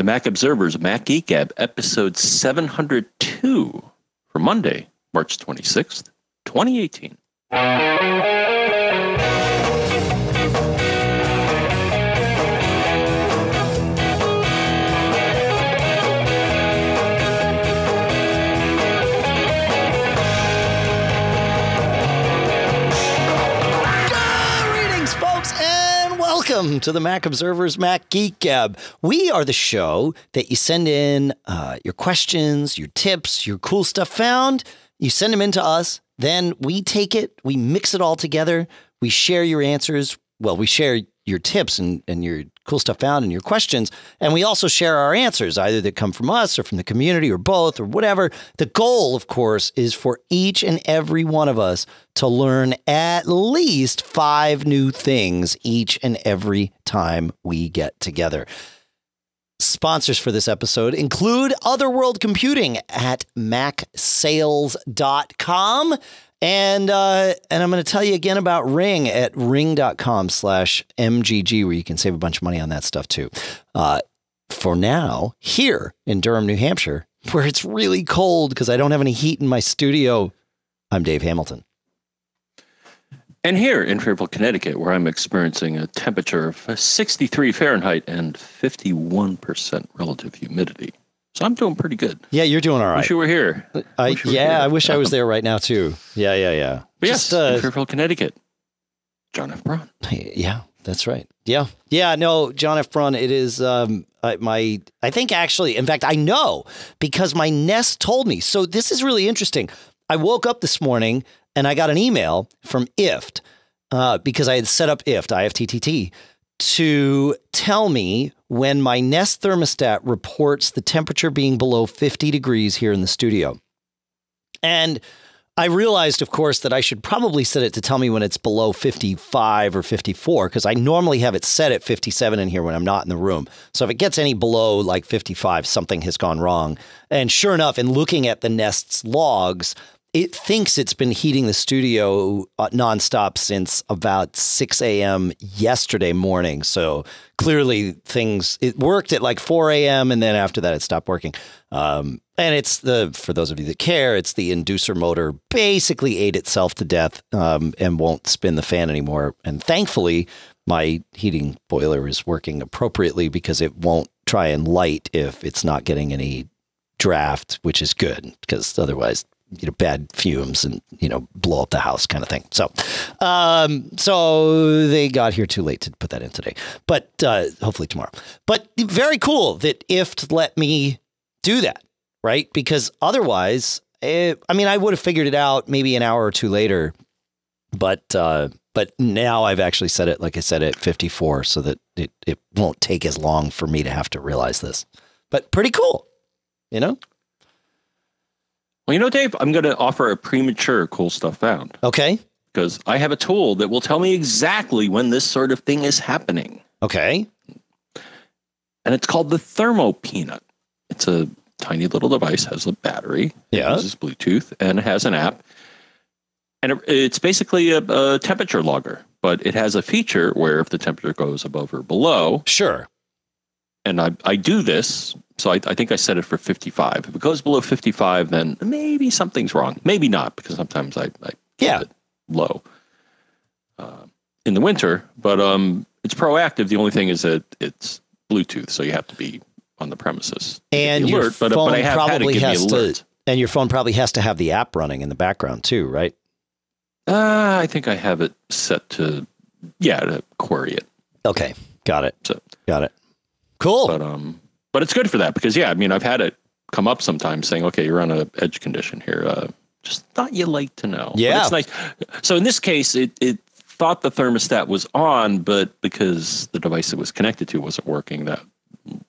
The Mac Observer's Mac Geek Gab, episode 702 for Monday, March 26th, 2018. Welcome to the Mac Observer's Mac Geek Gab. We are the show that you send in your questions, your tips, your cool stuff found. You send them in to us. Then we take it. We mix it all together. We share your answers. Well, we share your tips and your cool stuff found and your questions. And we also share our answers, either that come from us or from the community or both or whatever. The goal, of course, is for each and every one of us to learn at least 5 new things each and every time we get together. Sponsors for this episode include Otherworld Computing at macsales.com. And I'm going to tell you again about Ring at ring.com/MGG, where you can save a bunch of money on that stuff too. For now, here in Durham, New Hampshire, where it's really cold because I don't have any heat in my studio, I'm Dave Hamilton. And here in Fairfield, Connecticut, where I'm experiencing a temperature of 63 Fahrenheit and 51% relative humidity. So I'm doing pretty good. Yeah, you're doing all right. Wish you were here. I wish I was there right now, too. Yeah. But yes, in Fairfield, Connecticut. John F. Braun. Yeah, that's right. Yeah, no, John F. Braun, it is I know because my Nest told me. So this is really interesting. I woke up this morning and I got an email from IFT because I had set up IFTTT to tell me when my Nest thermostat reports the temperature being below 50 degrees here in the studio. And I realized, of course, that I should probably set it to tell me when it's below 55 or 54, because I normally have it set at 57 in here when I'm not in the room. So if it gets any below like 55, something has gone wrong. And sure enough, in looking at the Nest's logs, it thinks it's been heating the studio nonstop since about 6 a.m. yesterday morning. So clearly it worked at like 4 a.m. and then after that it stopped working. And for those of you that care, it's the inducer motor basically ate itself to death and won't spin the fan anymore. And thankfully, my heating boiler is working appropriately because it won't try and light if it's not getting any draft, which is good because otherwise, bad fumes and, blow up the house kind of thing. So, so they got here too late to put that in today, but, hopefully tomorrow, but very cool that IFT let me do that. Right. Because otherwise, I would have figured it out maybe an hour or two later, but now I've actually set it, like I said, at 54 so that it won't take as long for me to have to realize this, but pretty cool, Well, Dave, I'm going to offer a premature cool stuff found. Okay. Because I have a tool that will tell me exactly when this sort of thing is happening. Okay. And it's called the Thermo Peanut. It's a tiny little device, has a battery, it uses Bluetooth, and it has an app. And it's basically a temperature logger, but it has a feature where if the temperature goes above or below. Sure. And I do this. So I think I set it for 55. If it goes below 55, then maybe something's wrong. Maybe not, because sometimes I keep it low in the winter. But it's proactive. The only thing is that it's Bluetooth, so you have to be on the premises. And your phone probably has to have the app running in the background too, right? I think I have it set to query it. Okay, got it. So, got it. Cool. But it's good for that because, I've had it come up sometimes saying, okay, you're on an edge condition here. Just thought you'd like to know. Yeah. But it's nice. So in this case, it thought the thermostat was on, but because the device it was connected to wasn't working, that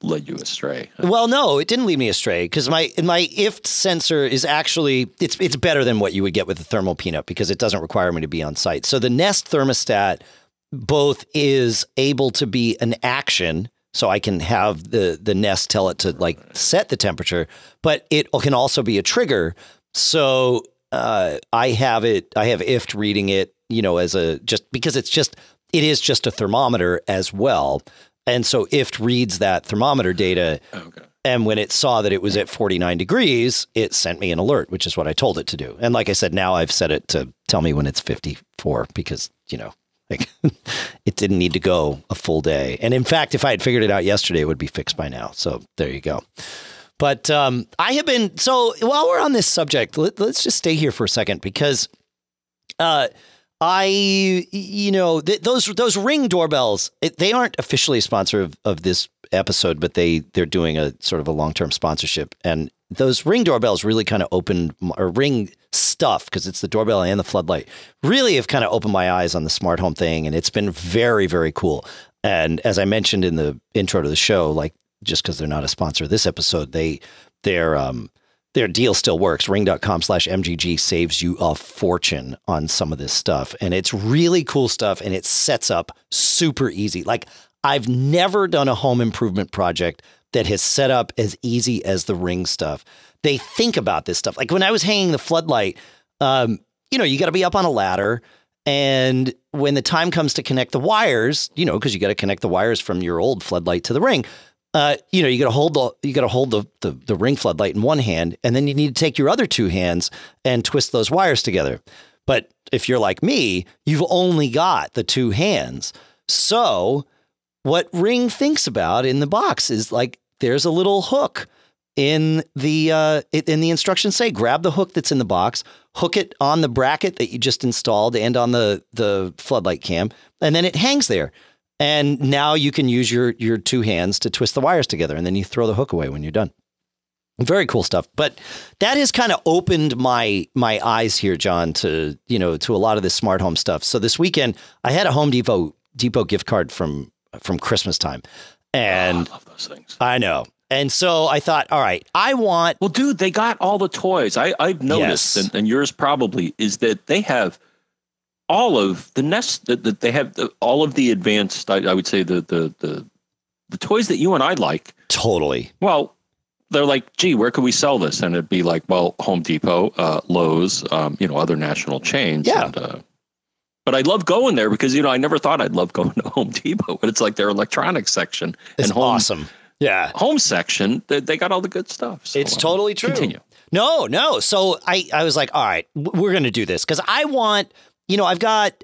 led you astray. Well, no, it didn't lead me astray because my IFT sensor is actually, it's better than what you would get with the Thermal Peanut because it doesn't require me to be on site. So the Nest thermostat both is able to be an action. So I can have the Nest tell it to set the temperature, but it can also be a trigger. So I have IFT reading it, as it is just a thermometer as well. And so IFT reads that thermometer data. Okay. And when it saw that it was at 49 degrees, it sent me an alert, which is what I told it to do. And like I said, now I've set it to tell me when it's 54 because, you know, like it didn't need to go a full day. And in fact, if I had figured it out yesterday, it would be fixed by now. So there you go. But I have been, so while we're on this subject, let's just stay here for a second because you know, those Ring doorbells, they aren't officially a sponsor of this episode, but they're doing a sort of a long-term sponsorship. And those Ring doorbells really kind of opened, or Ring stuff, because it's the doorbell and the floodlight, really have kind of opened my eyes on the smart home thing. And it's been very, very cool. And as I mentioned in the intro to the show, like, just because they're not a sponsor of this episode, their deal still works. Ring.com/MGG saves you a fortune on some of this stuff. And it's really cool stuff. And it sets up super easy. Like, I've never done a home improvement project that has set up as easy as the Ring stuff. They think about this stuff. Like when I was hanging the floodlight, you know, you got to be up on a ladder. And when the time comes to connect the wires, you know, because you got to connect the wires from your old floodlight to the Ring. You know, you got to hold the Ring floodlight in one hand, and then you need to take your other two hands and twist those wires together. But if you're like me, you've only got the two hands. So what Ring thinks about in the box is like, there's a little hook in the instructions. Say, grab the hook that's in the box, hook it on the bracket that you just installed and on the floodlight cam, and then it hangs there. And now you can use your two hands to twist the wires together, and then you throw the hook away when you're done. Very cool stuff. But that has kind of opened my eyes here, John, to, you know, to a lot of this smart home stuff. So this weekend I had a Home Depot gift card from Christmas time. And I love those things. I know. And so I thought, all right, I want. Well, dude, they got all the toys. I've noticed, yes. and yours probably, is that they have all of the Nest, that they have all of the advanced, I would say the toys that you and I like. Totally. Well, they're like, gee, where could we sell this? And it'd be like, well, Home Depot, Lowe's, you know, other national chains. Yeah. And, but I love going there because, you know, I never thought I'd love going to Home Depot, but it's like their electronics section. It's and home, awesome. Yeah. Home section. They got all the good stuff. So, it's totally true. Continue. No. So I was like, all right, we're going to do this because I want. You know, I've got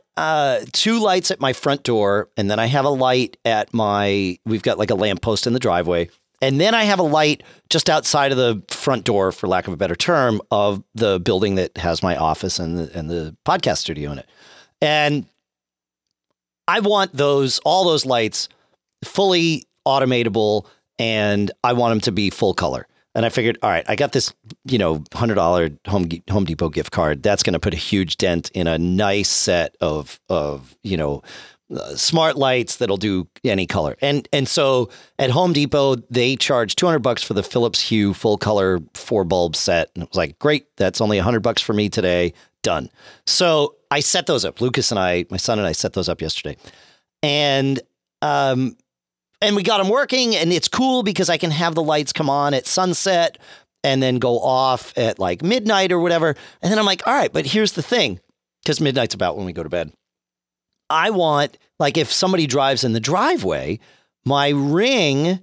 two lights at my front door, and then I have a light at we've got like a lamppost in the driveway, and then I have a light just outside of the front door, for lack of a better term, of the building that has my office and the podcast studio in it. And I want all those lights fully automatable, and I want them to be full color. And I figured, all right, I got this, you know, $100 Home Depot gift card. That's going to put a huge dent in a nice set of you know, smart lights that'll do any color. And so at Home Depot, they charge $200 for the Philips Hue full color 4-bulb set. And it was like, great, that's only $100 for me today. Done. So I set those up. Lucas and I, my son and I, set those up yesterday. And we got them working, and it's cool because I can have the lights come on at sunset and then go off at like midnight or whatever. And then I'm like, all right, but here's the thing, because midnight's about when we go to bed. I want, like, if somebody drives in the driveway, my Ring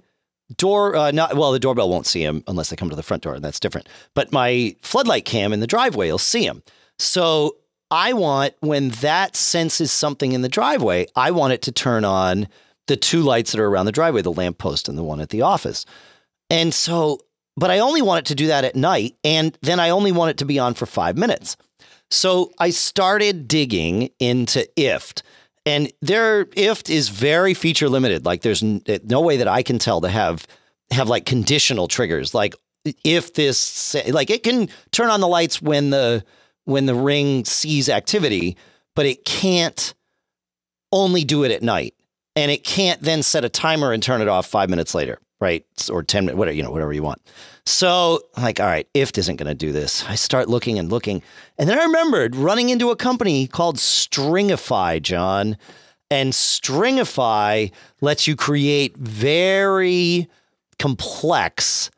door, the doorbell won't see him unless they come to the front door, and that's different. But my floodlight cam in the driveway will see him. So I want, when that senses something in the driveway, I want it to turn on the two lights that are around the driveway, the lamppost and the one at the office. And so, but I only want it to do that at night. And then I only want it to be on for 5 minutes. So I started digging into IFT, and their IFT is very feature limited. Like, there's no way that I can tell to have like conditional triggers. Like, if this, like, it can turn on the lights when the Ring sees activity, but it can't only do it at night. And it can't then set a timer and turn it off 5 minutes later, right? Or 10 minutes, whatever, you know, whatever you want. So I'm like, all right, IFT isn't going to do this. I start looking and looking. And then I remembered running into a company called Stringify, John. And Stringify lets you create very complex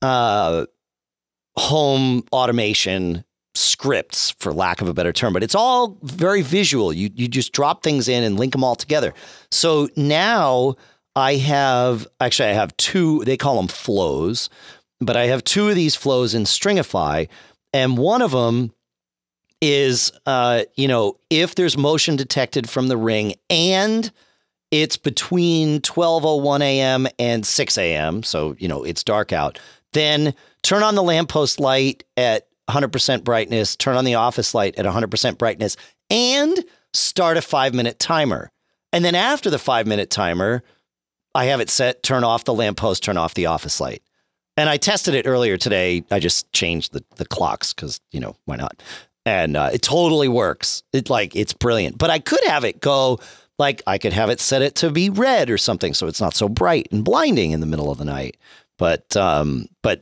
home automation scripts, for lack of a better term, but it's all very visual. You just drop things in and link them all together. So now I have two, they call them flows, but I have two of these flows in Stringify. And one of them is, you know, if there's motion detected from the Ring and it's between 12:01 a.m. and 6 a.m. So, you know, it's dark out. Then turn on the lamppost light at 100% brightness, turn on the office light at 100% brightness, and start a 5-minute timer. And then after the 5-minute timer, I have it set, turn off the lamppost, turn off the office light. And I tested it earlier today. I just changed the clocks because, you know, why not? And it totally works. It's brilliant. But I could have it go, like, I could have it set it to be red or something, so it's not so bright and blinding in the middle of the night. But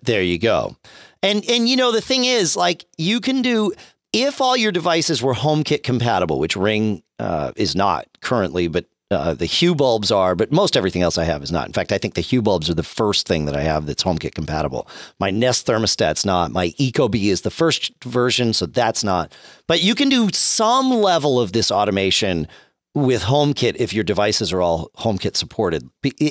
there you go. And you know, the thing is, like, you can do, if all your devices were HomeKit compatible, which Ring is not currently, but the Hue bulbs are, but most everything else I have is not. In fact, I think the Hue bulbs are the first thing that I have that's HomeKit compatible. My Nest thermostat's not. My Ecobee is the first version, so that's not. But you can do some level of this automation with HomeKit if your devices are all HomeKit supported,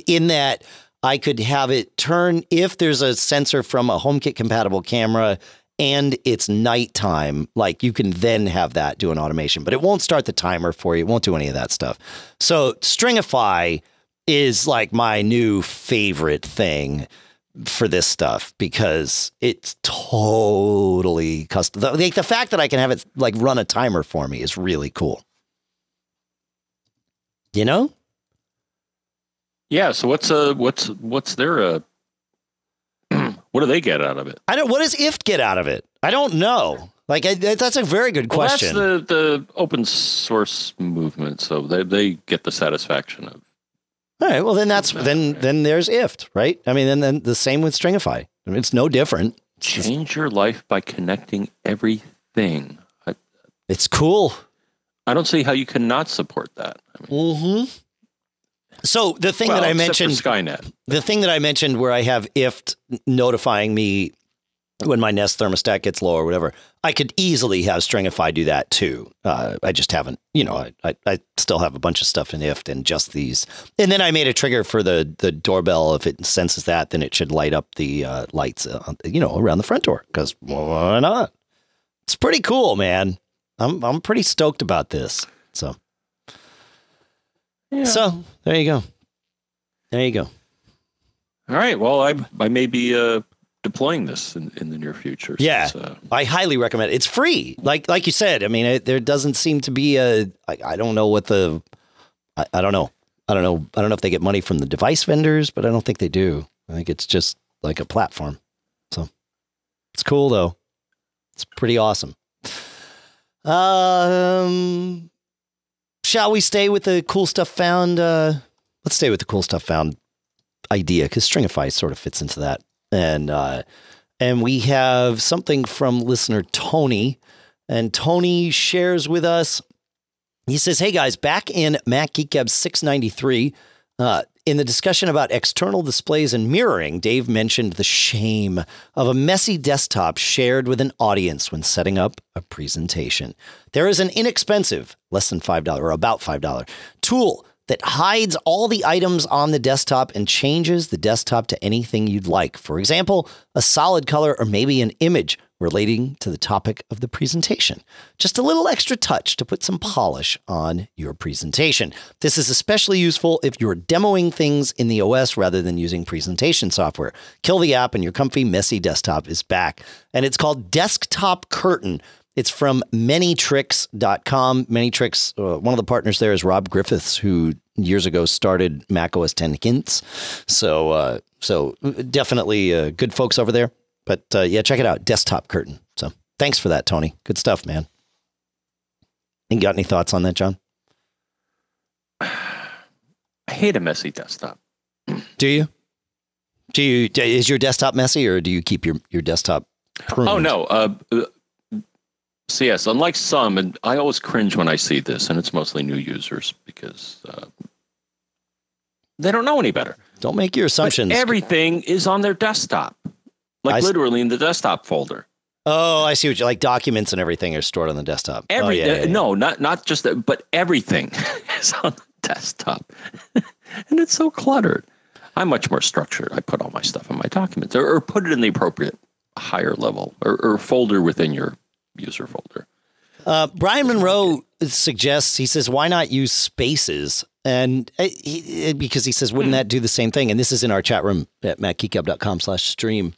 in that I could have it turn, if there's a sensor from a HomeKit compatible camera and it's nighttime, like, you can then have that do an automation, but it won't start the timer for you. It won't do any of that stuff. So Stringify is like my new favorite thing for this stuff, because it's totally custom. The fact that I can have it like run a timer for me is really cool. You know? Yeah. So what's their, what do they get out of it? What does IFT get out of it? I don't know. Like, that's a very good question. That's the open source movement. So they get the satisfaction of. All right. Well, then then there's IFT, right? I mean, then the same with Stringify. I mean, it's no different. Change your life by connecting everything. It's cool. I don't see how you cannot support that. I mean, So the thing that I mentioned, Skynet. The thing that I mentioned where I have IFT notifying me when my Nest thermostat gets low or whatever, I could easily have Stringify do that too. I just haven't, you know, I still have a bunch of stuff in IFT and just these. And then I made a trigger for the doorbell. If it senses that, then it should light up the lights, you know, around the front door, because why not? It's pretty cool, man. I'm pretty stoked about this. So, yeah. So there you go. There you go. All right. Well, I may be deploying this in the near future. Yeah, so. I highly recommend it. It's free. Like you said, I mean, there doesn't seem to be a, I don't know what the, I don't know. I don't know if they get money from the device vendors, but I don't think they do. I think it's just like a platform. So it's cool though. It's pretty awesome. Shall we stay with the cool stuff found? Let's stay with the cool stuff found idea, because Stringify sort of fits into that. And we have something from listener Tony, and Tony shares with us. He says, "Hey guys, back in Mac Geek Gab 693, in the discussion about external displays and mirroring, Dave mentioned the shame of a messy desktop shared with an audience when setting up a presentation. There is an inexpensive, less than $5 or about $5 tool that hides all the items on the desktop and changes the desktop to anything you'd like. For example, a solid color or maybe an image relating to the topic of the presentation. Just a little extra touch to put some polish on your presentation. This is especially useful if you're demoing things in the OS rather than using presentation software. Kill the app and your comfy, messy desktop is back." And it's called Desktop Curtain. It's from manytricks.com. Manytricks, one of the partners there is Rob Griffiths, who years ago started Mac OS X Hints. So, so definitely good folks over there. But yeah, check it out. Desktop Curtain. So thanks for that, Tony. Good stuff, man. You got any thoughts on that, John? I hate a messy desktop. Do you? Is your desktop messy, or do you keep your desktop pruned? Oh, no. So yes, unlike some, and I always cringe when I see this, and it's mostly new users because they don't know any better. Don't make your assumptions. But everything is on their desktop. Like, literally in the desktop folder. Oh, I see what you like. Documents and everything are stored on the desktop. Everything. Oh, yeah, yeah, yeah. No, not just that, but everything is on the desktop. And it's so cluttered. I'm much more structured. I put all my stuff in my documents, or put it in the appropriate higher level or folder within your user folder. Brian Monroe suggests, he says, why not use spaces? And because he says, wouldn't that do the same thing? And this is in our chat room at macgeekgab.com/stream.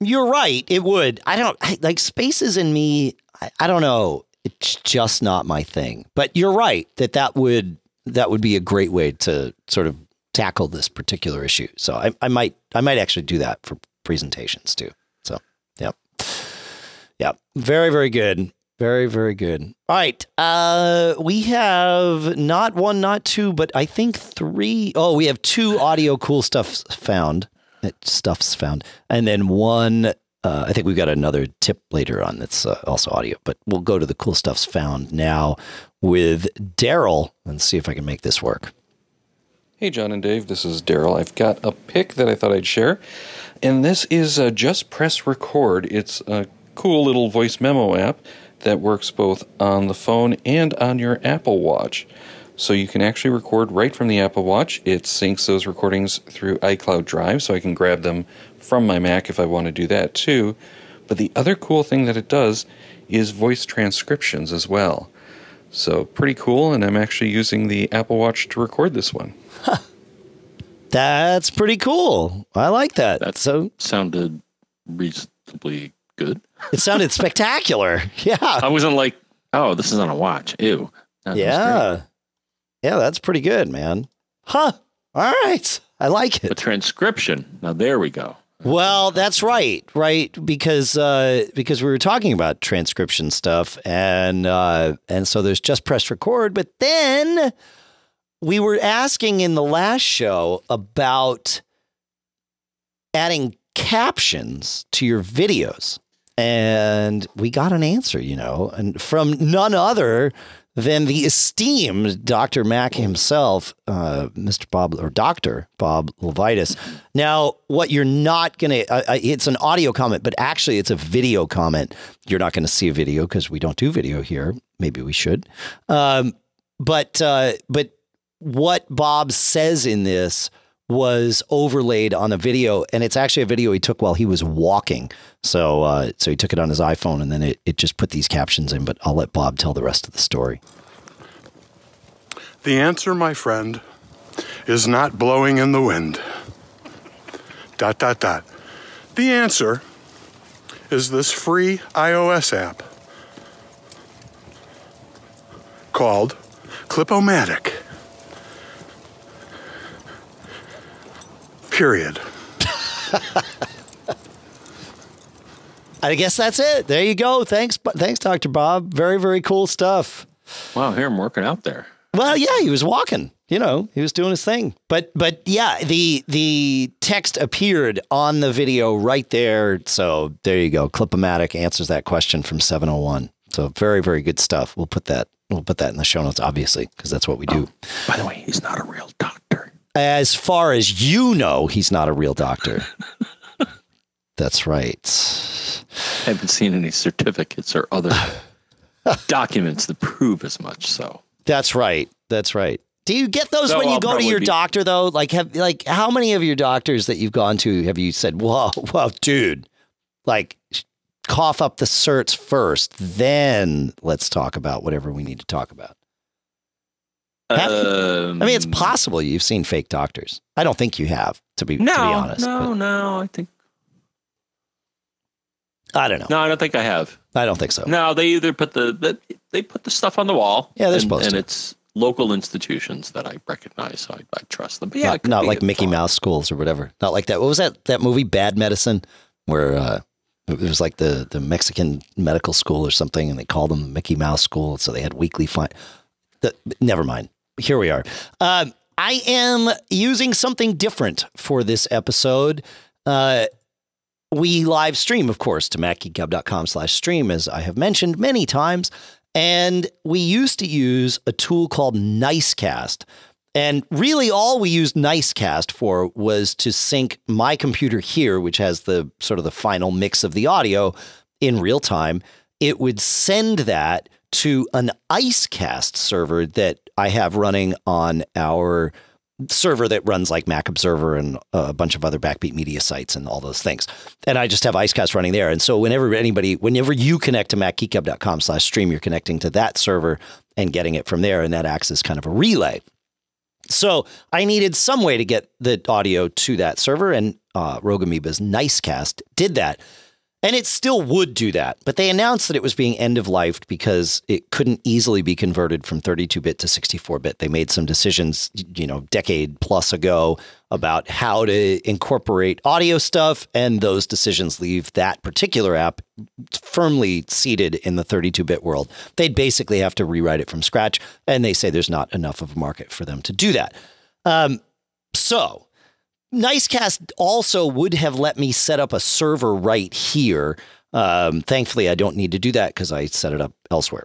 You're right. It would. Like spaces in me. I don't know. It's just not my thing, but you're right that would be a great way to sort of tackle this particular issue. So I might actually do that for presentations too. So, yep. Yep. Very, very good. Very, very good. All right. We have not one, not two, but I think three. Oh, we have two audio cool stuffs found. And then one, I think we've got another tip later on that's also audio, but we'll go to the cool stuffs found now with Daryl and see if I can make this work. Hey, John and Dave, this is Daryl. I've got a pic that I thought I'd share, and this is Just Press Record. It's a cool little voice memo app that works both on the phone and on your Apple Watch. So you can actually record right from the Apple Watch. It syncs those recordings through iCloud Drive, so I can grab them from my Mac if I want to do that too. But the other cool thing that it does is voice transcriptions as well. So pretty cool, and I'm actually using the Apple Watch to record this one. Huh. That's pretty cool. I like that. That sounded reasonably good. It sounded spectacular. Yeah. I wasn't like, oh, this is on a watch. Ew. Yeah. Yeah, that's pretty good, man. Huh. All right. I like it. The transcription. Now, there we go. Well, that's right. Right. Because we were talking about transcription stuff. And so there's Just Press Record. But then we were asking in the last show about adding captions to your videos. And we got an answer, you know, and from none other than the esteemed Dr. Mac himself, Dr. Bob Levitis. Now, what you're not going to, it's an audio comment, but actually it's a video comment. You're not going to see a video because we don't do video here. Maybe we should. But what Bob says in this was overlaid on a video, and it's actually a video he took while he was walking. So so he took it on his iPhone, and then it just put these captions in, but I'll let Bob tell the rest of the story. The answer, my friend, is not blowing in the wind. ... The answer is this free iOS app called Clip-o-matic. Period. I guess that's it. There you go. Thanks, Dr. Bob. Very, very cool stuff. Wow, I hear him working out there. Well, yeah, he was walking. You know, he was doing his thing. But yeah, the text appeared on the video right there. So there you go. Clip-o-matic answers that question from 701. So very, very good stuff. We'll put that in the show notes, obviously, because that's what we do. By the way, he's not a real doctor. As far as you know, he's not a real doctor. That's right. I haven't seen any certificates or other documents that prove as much. So that's right. That's right. Do you get those when you go to your doctor, though? Like how many of your doctors that you've gone to have you said, whoa, dude, like cough up the certs first, then let's talk about whatever we need to talk about? I mean, it's possible you've seen fake doctors. I don't think you have, to be honest. No, I think. I don't know. No, I don't think I have. I don't think so. No, they either put the stuff on the wall. Yeah, they're supposed to. And it's local institutions that I recognize, so I trust them. But yeah, not like Mickey Mouse schools or whatever. Not like that. What was that movie, Bad Medicine, where it was like the Mexican medical school or something, and they called them Mickey Mouse School, so they had weekly fine. Never mind. Here we are. I am using something different for this episode. We live stream, of course, to macgeekgab.com/stream, as I have mentioned many times. And we used to use a tool called NiceCast. And really all we used NiceCast for was to sync my computer here, which has the sort of the final mix of the audio in real time. It would send that to an IceCast server that I have running on our server that runs like Mac Observer and a bunch of other Backbeat Media sites and all those things. And I just have IceCast running there. And so whenever you connect to macgeekgab.com/stream, you're connecting to that server and getting it from there. And that acts as kind of a relay. So I needed some way to get the audio to that server, and Rogue Amoeba's NiceCast did that. And it still would do that, but they announced that it was being end-of-lifed because it couldn't easily be converted from 32-bit to 64-bit. They made some decisions, you know, decade-plus ago about how to incorporate audio stuff, and those decisions leave that particular app firmly seated in the 32-bit world. They'd basically have to rewrite it from scratch, and they say there's not enough of a market for them to do that. So NiceCast also would have let me set up a server right here. Thankfully, I don't need to do that because I set it up elsewhere.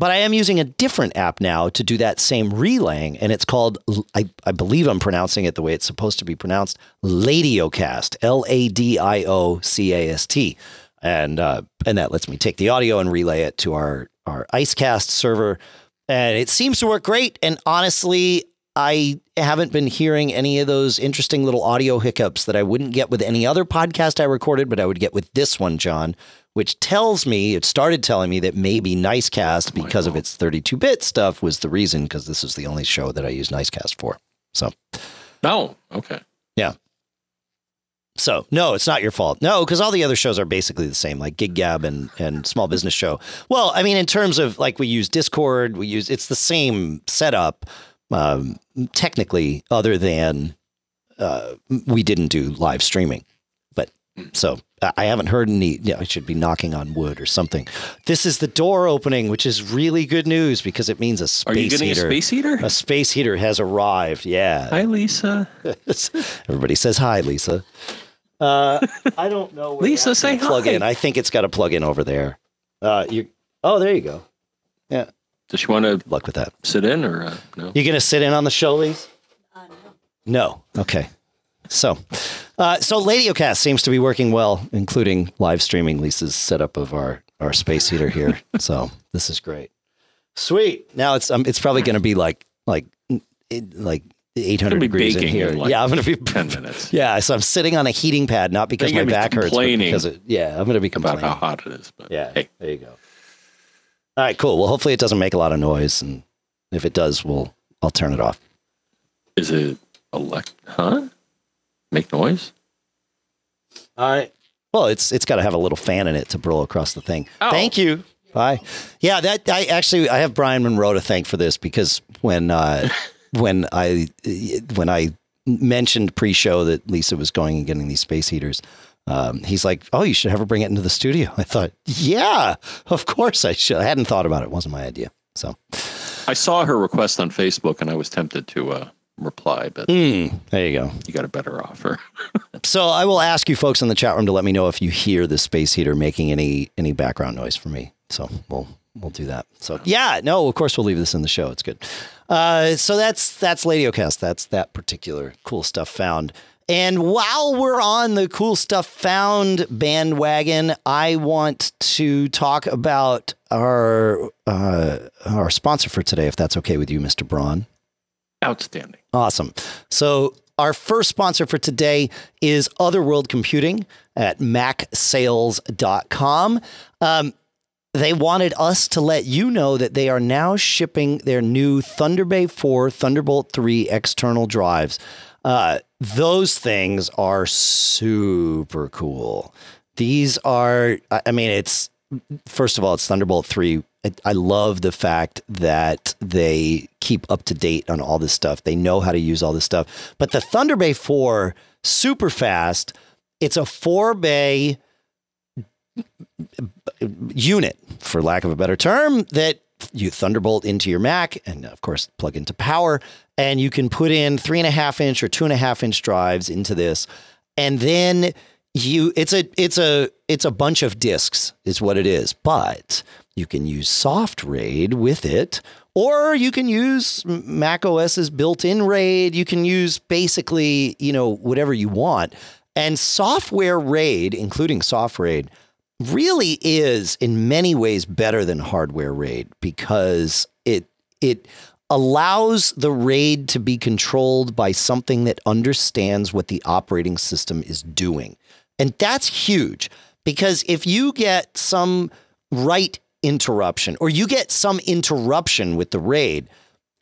But I am using a different app now to do that same relaying, and it's called, I believe I'm pronouncing it the way it's supposed to be pronounced, Ladiocast, L-A-D-I-O-C-A-S-T. And that lets me take the audio and relay it to our IceCast server. And it seems to work great, and honestly, I haven't been hearing any of those interesting little audio hiccups that I wouldn't get with any other podcast I recorded, but I would get with this one, John, which tells me, it started telling me that maybe NiceCast, because of its 32-bit stuff, was the reason, because this is the only show that I use NiceCast for. So, oh, okay. Yeah. So, no, it's not your fault. No, because all the other shows are basically the same, like Gig Gab and Small Business Show. Well, I mean, in terms of, like, we use Discord, it's the same setup, technically, other than we didn't do live streaming. But so I haven't heard any, you know, I should be knocking on wood or something. This is the door opening, which is really good news because it means a space heater. Are you getting a space heater? A space heater has arrived. Yeah. Hi, Lisa. Everybody says hi, Lisa. I don't know where Lisa, say hi. Plug in. I think it's got to plug in over there. Oh, there you go. Yeah. Does she want to luck with that? Sit in or no? You gonna sit in on the show, Lise? No. No. Okay. So, so Ladiocast seems to be working well, including live streaming. Lisa's setup of our space heater here. So this is great. Sweet. Now it's probably gonna be like 800 degrees in here. In like yeah, I'm gonna be 10 minutes. Yeah, so I'm sitting on a heating pad, not because my back hurts, but because I'm gonna be complaining about how hot it is. But yeah, hey, there you go. All right, cool. Well, hopefully it doesn't make a lot of noise, and if it does, I'll turn it off. Is it make noise? All right. Well, it's got to have a little fan in it to blow across the thing. Oh. Thank you. Bye. Yeah, I have Brian Monroe to thank for this because when I mentioned pre-show that Lisa was going and getting these space heaters, he's like, oh, you should have her bring it into the studio. I thought, yeah, of course I should. I hadn't thought about it. It wasn't my idea. So I saw her request on Facebook and I was tempted to reply, but there you go. You got a better offer. So I will ask you folks in the chat room to let me know if you hear the space heater making any background noise for me. So we'll do that. So yeah, no, of course we'll leave this in the show. It's good. So that's Ladiocast. That's that particular cool stuff found. And while we're on the cool stuff found bandwagon, I want to talk about our sponsor for today, if that's okay with you, Mr. Braun. Outstanding. Awesome. So our first sponsor for today is Otherworld Computing at macsales.com. They wanted us to let you know that they are now shipping their new Thunderbay 4, Thunderbolt 3 external drives. Those things are super cool. These are, I mean, it's, first of all, it's Thunderbolt 3. I love the fact that they keep up to date on all this stuff. They know how to use all this stuff. But the Thunderbay 4, super fast. It's a 4-bay unit, for lack of a better term, that you Thunderbolt into your Mac and, of course, plug into power. And you can put in 3.5-inch or 2.5-inch drives into this. And then it's a bunch of disks is what it is. But you can use Soft RAID with it, or you can use Mac OS's built-in RAID. You can use basically, you know, whatever you want. And software RAID, including Soft RAID, really is in many ways better than hardware RAID because it allows the RAID to be controlled by something that understands what the operating system is doing. And that's huge, because if you get some write interruption or you get some interruption with the RAID,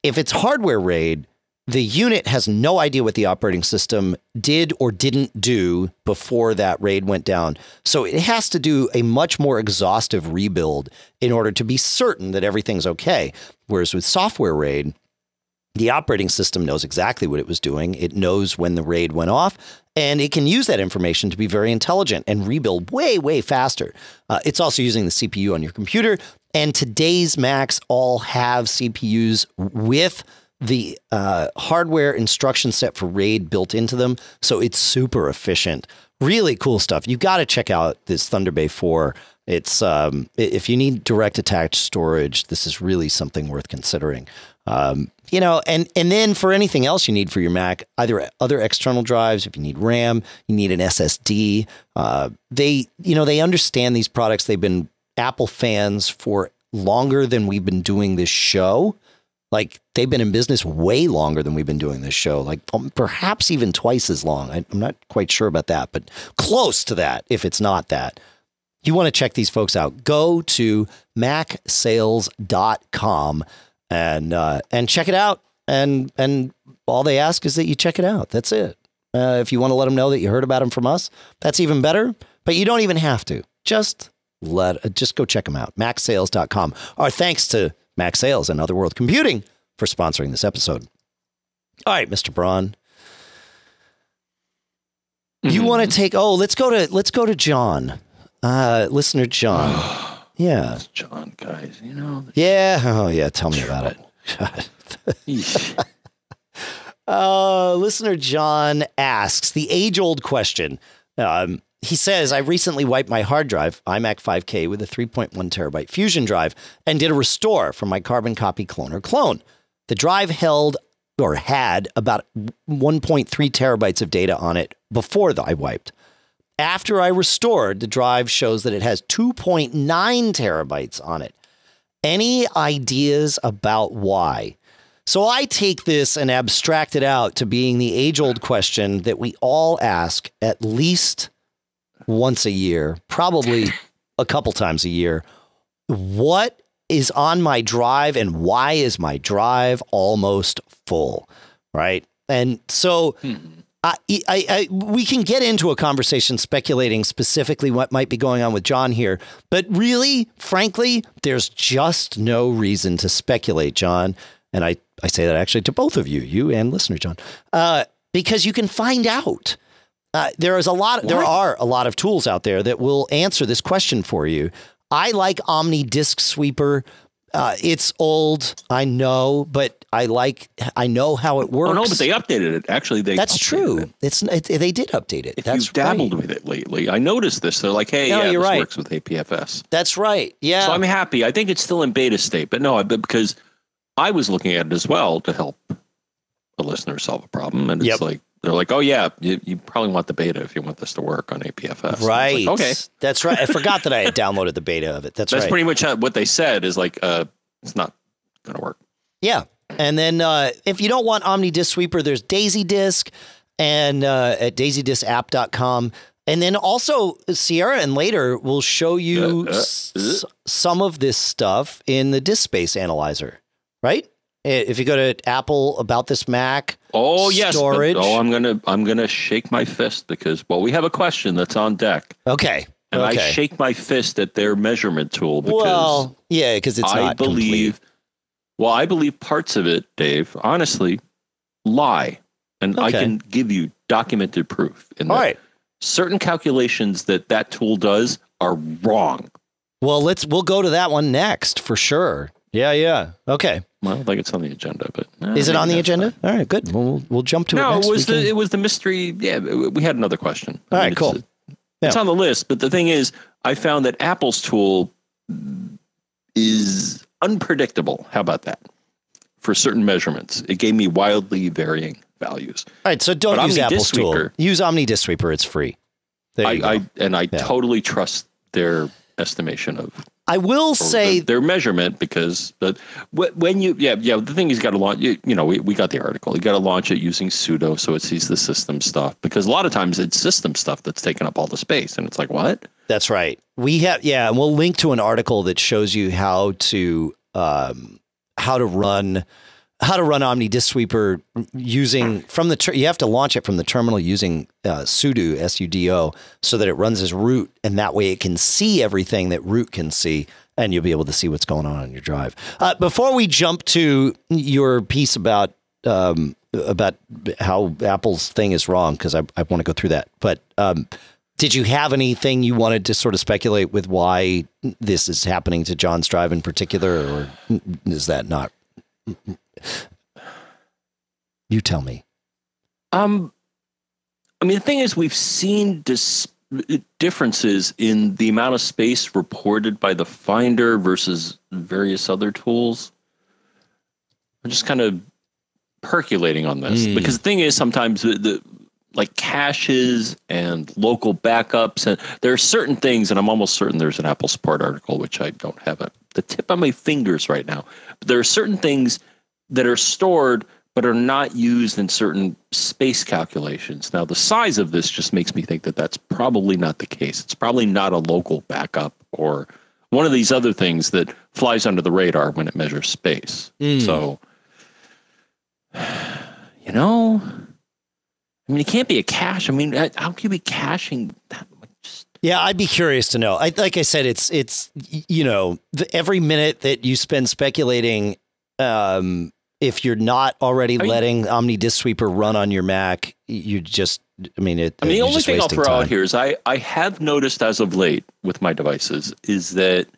if it's hardware RAID, the unit has no idea what the operating system did or didn't do before that RAID went down. So it has to do a much more exhaustive rebuild in order to be certain that everything's okay. Whereas with software RAID, the operating system knows exactly what it was doing. It knows when the RAID went off, and it can use that information to be very intelligent and rebuild way, way faster. It's also using the CPU on your computer, and today's Macs all have CPUs with the hardware instruction set for RAID built into them. So it's super efficient. Really cool stuff. You got to check out this Thunderbay 4. It's if you need direct attached storage, this is really something worth considering. You know, and then for anything else you need for your Mac, either other external drives, if you need RAM, you need an SSD. They understand these products. They've been Apple fans for longer than we've been doing this show. Like, they've been in business way longer than we've been doing this show, like perhaps even twice as long. I'm not quite sure about that, but close to that, if it's not that. You want to check these folks out. Go to macsales.com and check it out. And all they ask is that you check it out. That's it. If you want to let them know that you heard about them from us, that's even better. But you don't even have to. Just go check them out. Macsales.com. Our thanks to Mac Sales and Otherworld Computing for sponsoring this episode. All right, Mr. Braun, you want to take? Oh, let's go to John, listener John. Yeah, it's John, guys. You know. Yeah. Oh, yeah. Tell me about it. Listener John asks the age-old question. He says, I recently wiped my hard drive, iMac 5K, with a 3.1 terabyte Fusion drive and did a restore from my carbon copy cloner clone. The drive held or had about 1.3 terabytes of data on it before I wiped. After I restored, the drive shows that it has 2.9 terabytes on it. Any ideas about why? So I take this and abstract it out to being the age-old question that we all ask at least once a year, probably a couple times a year. What is on my drive and why is my drive almost full? Right. And so we can get into a conversation speculating specifically what might be going on with John here. But really, frankly, there's just no reason to speculate, John. And I say that actually to both of you, you and listener John, because you can find out. There are a lot of tools out there that will answer this question for you. I like Omni Disk Sweeper. It's old, I know, but I know how it works. Oh, no, but they updated it. Actually, that's true. They did update it. If you've dabbled with it lately, I noticed this. They're like, hey, yeah, this works with APFS. That's right. Yeah. So I'm happy. I think it's still in beta state, but no, because I was looking at it as well to help a listener solve a problem, and it's like, they're like, oh, yeah, you probably want the beta if you want this to work on APFS. Right. Like, okay. That's right. I forgot that I had downloaded the beta of it. That's pretty much what they said is like, it's not going to work. Yeah. And then if you don't want Omni Disk Sweeper, there's Daisy Disk and at daisydiskapp.com. And then also Sierra and later will show you some of this stuff in the disk space analyzer. Right. If you go to Apple about this Mac, storage. Oh, I'm gonna shake my fist because we have a question that's on deck. Okay, and I shake my fist at their measurement tool because because it's not complete. Well, I believe parts of it, Dave. Honestly, lie, and I can give you documented proof. All right, certain calculations that tool does are wrong. Well, we'll go to that one next for sure. Yeah, yeah. Okay. Well, I don't think it's on the agenda, but is it on the agenda? Fine. All right, good. We'll jump to it. No, it was the mystery. Yeah, we had another question. All right, cool. It's on the list, but the thing is, I found that Apple's tool is unpredictable. How about that? For certain measurements, it gave me wildly varying values. All right, so don't use Apple's tool. Use Omni Disk Sweeper. It's free. There you go. I totally trust their estimation of I will say their measurement, because when you the thing is, got to launch. You know, we got the article. You got to launch it using sudo so it sees the system stuff, because a lot of times it's system stuff that's taking up all the space, and it's like, what? That's right. We have and we'll link to an article that shows you how to run Omni Disk Sweeper using from the you have to launch it from the terminal using sudo sudo so that it runs as root, and that way it can see everything that root can see, and you'll be able to see what's going on your drive. Before we jump to your piece about how Apple's thing is wrong, because I want to go through that, but did you have anything you wanted to sort of speculate with why this is happening to John's drive in particular, or is that not? You tell me. I mean, the thing is, we've seen differences in the amount of space reported by the Finder versus various other tools. I'm just kind of percolating on this, because the thing is, sometimes the like caches and local backups, and there are certain things, and I'm almost certain there's an Apple support article, which I don't have at the tip of my fingers right now. But there are certain things that are stored but are not used in certain space calculations. Now, the size of this just makes me think that that's probably not the case. It's probably not a local backup or one of these other things that flies under the radar when it measures space. So, you know, I mean, it can't be a cache. I mean, how can you be caching that much? Yeah, I'd be curious to know. Like I said, it's you know, every minute that you spend speculating, if you're not already letting Omni Disk Sweeper run on your Mac, you just, I mean, the only thing I'll throw out here is I have noticed as of late with my devices is that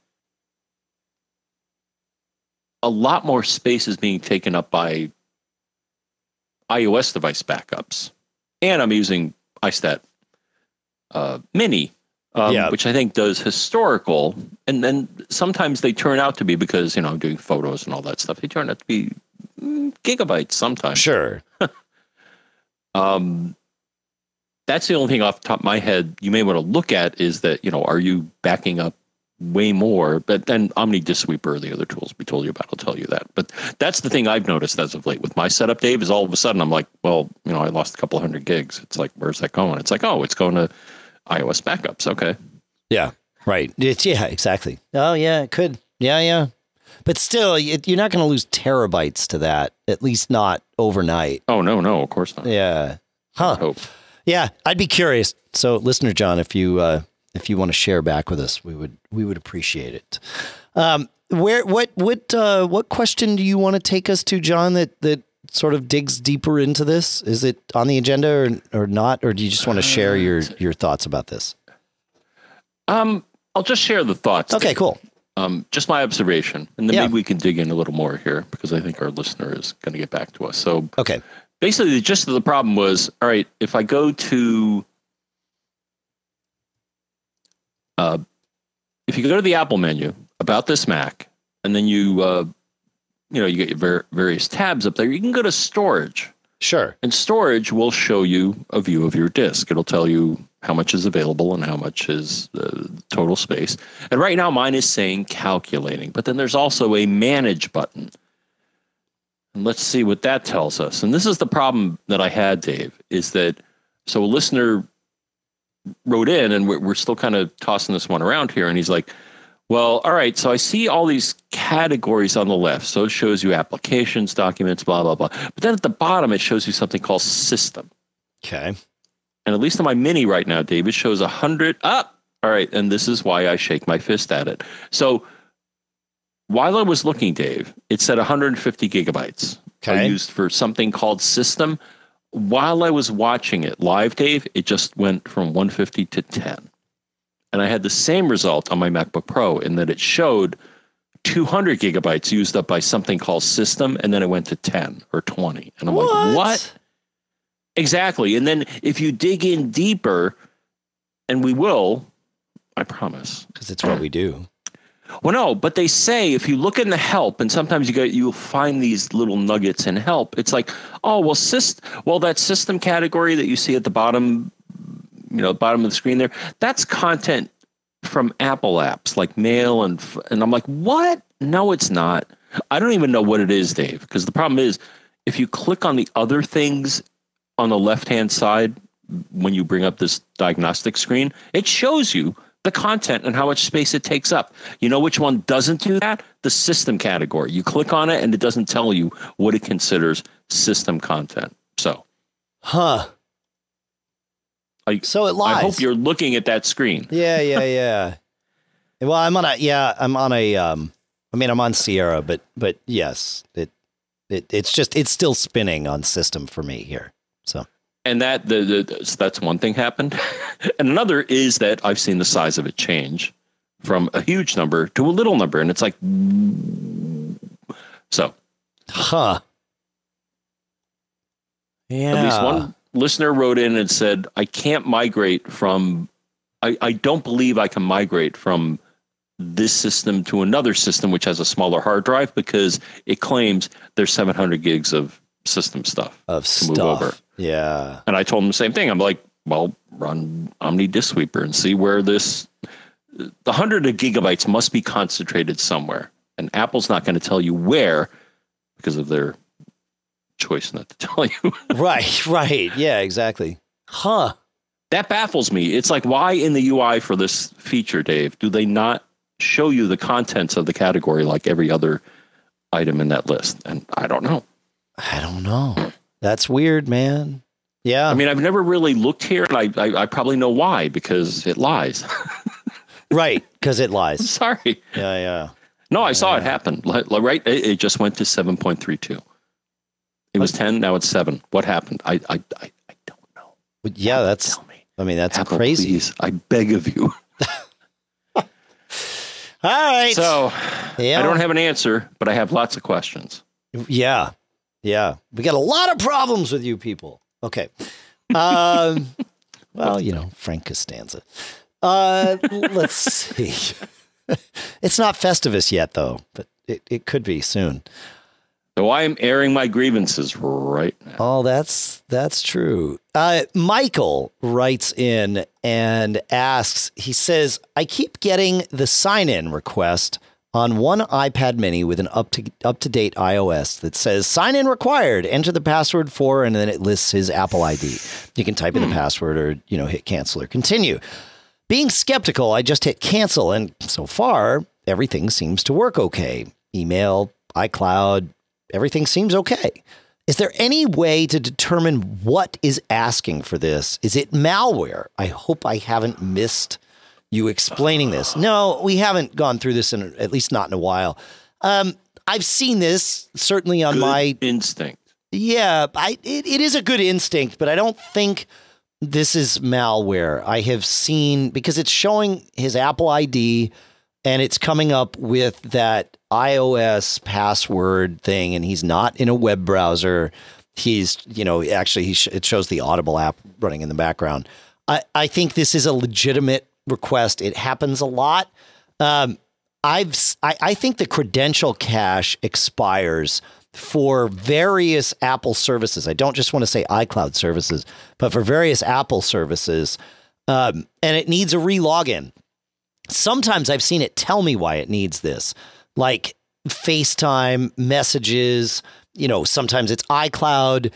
a lot more space is being taken up by iOS device backups. And I'm using iStat Mini, which I think does historical. And then sometimes they turn out to be, because, you know, I'm doing photos and all that stuff, they turn out to be gigabytes sometimes. Sure. That's the only thing off the top of my head you may want to look at is that, you know, are you backing up way more? But then Omni Disk Sweeper, the other tools we told you about, will tell you that. But that's the thing I've noticed as of late with my setup, Dave, is all of a sudden I'm like, well, you know, I lost a couple hundred gigs. It's like, where's that going? It's like, oh, it's going to iOS backups. Okay. Yeah. Right. Yeah. Exactly. Oh, yeah. It could. Yeah. Yeah. But still, you're not going to lose terabytes to that. At least not overnight. Oh no, no, of course not. Yeah. Huh. I hope. Yeah. I'd be curious. So, listener John, if you want to share back with us, we would appreciate it. What question do you want to take us to, John, that sort of digs deeper into this? Is it on the agenda or not? Or do you just want to share your thoughts about this? I'll just share the thoughts. Okay, cool. Just my observation. And then maybe we can dig in a little more here, because I think our listener is going to get back to us. So okay. Basically, the gist of the problem was, all right, if I go to if you go to the Apple menu about this Mac, and then you get your various tabs up there, you can go to storage. Sure. And storage will show you a view of your disk. It'll tell you how much is available and how much is total space. And right now mine is saying calculating, but then there's also a manage button. And let's see what that tells us. And this is the problem that I had, Dave, is that, so a listener wrote in, and we're still kind of tossing this one around here, and he's like, well, all right, so I see all these categories on the left, so it shows you applications, documents, blah blah blah, but then at the bottom it shows you something called system. Okay. And at least on my Mini right now, David, shows 100 up. All right, and this is why I shake my fist at it. So while I was looking, Dave, it said 150 gigabytes okay. I used for something called system. While I was watching it live, Dave, it just went from 150 to 10. And I had the same result on my MacBook Pro in that it showed 200 gigabytes used up by something called system, and then it went to 10 or 20. And I'm like, what? Exactly. And then if you dig in deeper, and we will, I promise. Because it's what we do. Well, no, but they say if you look in the help, and sometimes you'll find these little nuggets in help. It's like, oh, well, that system category that you see at the bottom, you know, bottom of the screen there, that's content from Apple apps like Mail and I'm like, what? No, it's not. I don't even know what it is, Dave, because the problem is if you click on the other things on the left-hand side when you bring up this diagnostic screen, it shows you the content and how much space it takes up. You know which one doesn't do that? The system category. You click on it and it doesn't tell you what it considers system content. So, so it lies. I hope you're looking at that screen. Yeah. Well, I'm on Sierra, but yes, it's still spinning on system for me here. So, and so that's one thing happened. And another is that I've seen the size of it change from a huge number to a little number. And it's like, so, yeah, at least one listener wrote in and said, I don't believe I can migrate from this system to another system, which has a smaller hard drive, because it claims there's 700 gigs of system stuff move over. Yeah. And I told him the same thing. I'm like, well, run Omni Disk Sweeper and see where the 100 gigabytes must be concentrated somewhere. And Apple's not going to tell you where because of their choice not to tell you. Right. Yeah, exactly. That baffles me. It's like, why in the UI for this feature, Dave, do they not show you the contents of the category like every other item in that list? And I don't know. That's weird, man. Yeah. I mean, I've never really looked here, and I probably know why, because it lies. Right, because it lies. I'm sorry. Yeah. No, I saw it happen. Right? It just went to 7.32. It was 10, now it's 7. What happened? I don't know. Yeah, tell me. I mean, that's Apple, crazy. Please, I beg of you. All right. So, yeah. I don't have an answer, but I have lots of questions. Yeah. We got a lot of problems with you people. Okay. Well, Frank Costanza. Let's see. It's not Festivus yet, though, but it could be soon. So I am airing my grievances right now. Oh, that's true. Michael writes in and asks, he says, I keep getting the sign-in request on one iPad mini with an up-to-date iOS that says sign-in required, enter the password for, and then it lists his Apple ID. You can type in the password or, hit cancel or continue. Being skeptical, I just hit cancel, and so far, everything seems to work okay. Email, iCloud, everything seems okay. Is there any way to determine what is asking for this? Is it malware? I hope I haven't missed you explaining this. No, we haven't gone through this, at least not in a while. I've seen this certainly on my instinct. Yeah, it is a good instinct, but I don't think this is malware. I have seen, because it's showing his Apple ID and it's coming up with that iOS password thing, and he's not in a web browser. He's, it shows the Audible app running in the background. I think this is a legitimate request. It happens a lot. I think the credential cache expires for various Apple services. I don't just want to say iCloud services, but for various Apple services, and it needs a re-login. Sometimes I've seen it tell me why it needs this. Like FaceTime, messages, sometimes it's iCloud.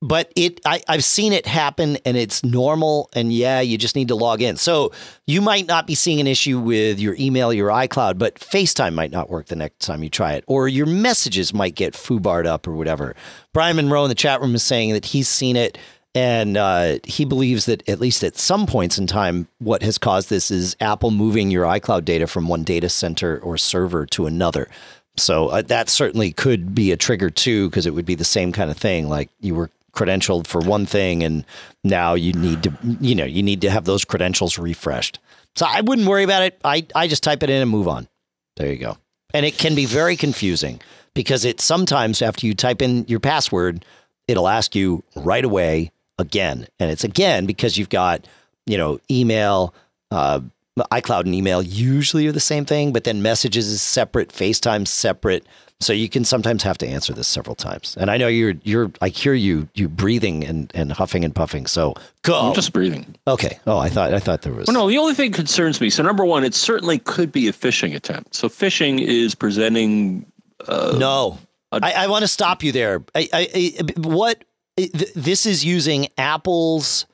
But I've seen it happen, and it's normal. And yeah, you just need to log in. So you might not be seeing an issue with your email, your iCloud, but FaceTime might not work the next time you try it, or your messages might get foobarred up or whatever. Brian Monroe in the chat room is saying that he's seen it. And he believes that at least at some points in time, what has caused this is Apple moving your iCloud data from one data center or server to another. So that certainly could be a trigger, too, because it would be the same kind of thing. Like you were credentialed for one thing and now you need to, you need to have those credentials refreshed. So I wouldn't worry about it. I just type it in and move on. There you go. And it can be very confusing because it sometimes after you type in your password, it'll ask you right away. Again, because you've got, email, iCloud and email usually are the same thing, but then messages is separate, FaceTime's separate. So you can sometimes have to answer this several times. And I know you're I hear you breathing and huffing and puffing. So go. I'm just breathing. Okay. Oh, I thought there was. Well, no, the only thing concerns me. So number one, it certainly could be a phishing attempt. So phishing is presenting. No, I want to stop you there. This is using Apple's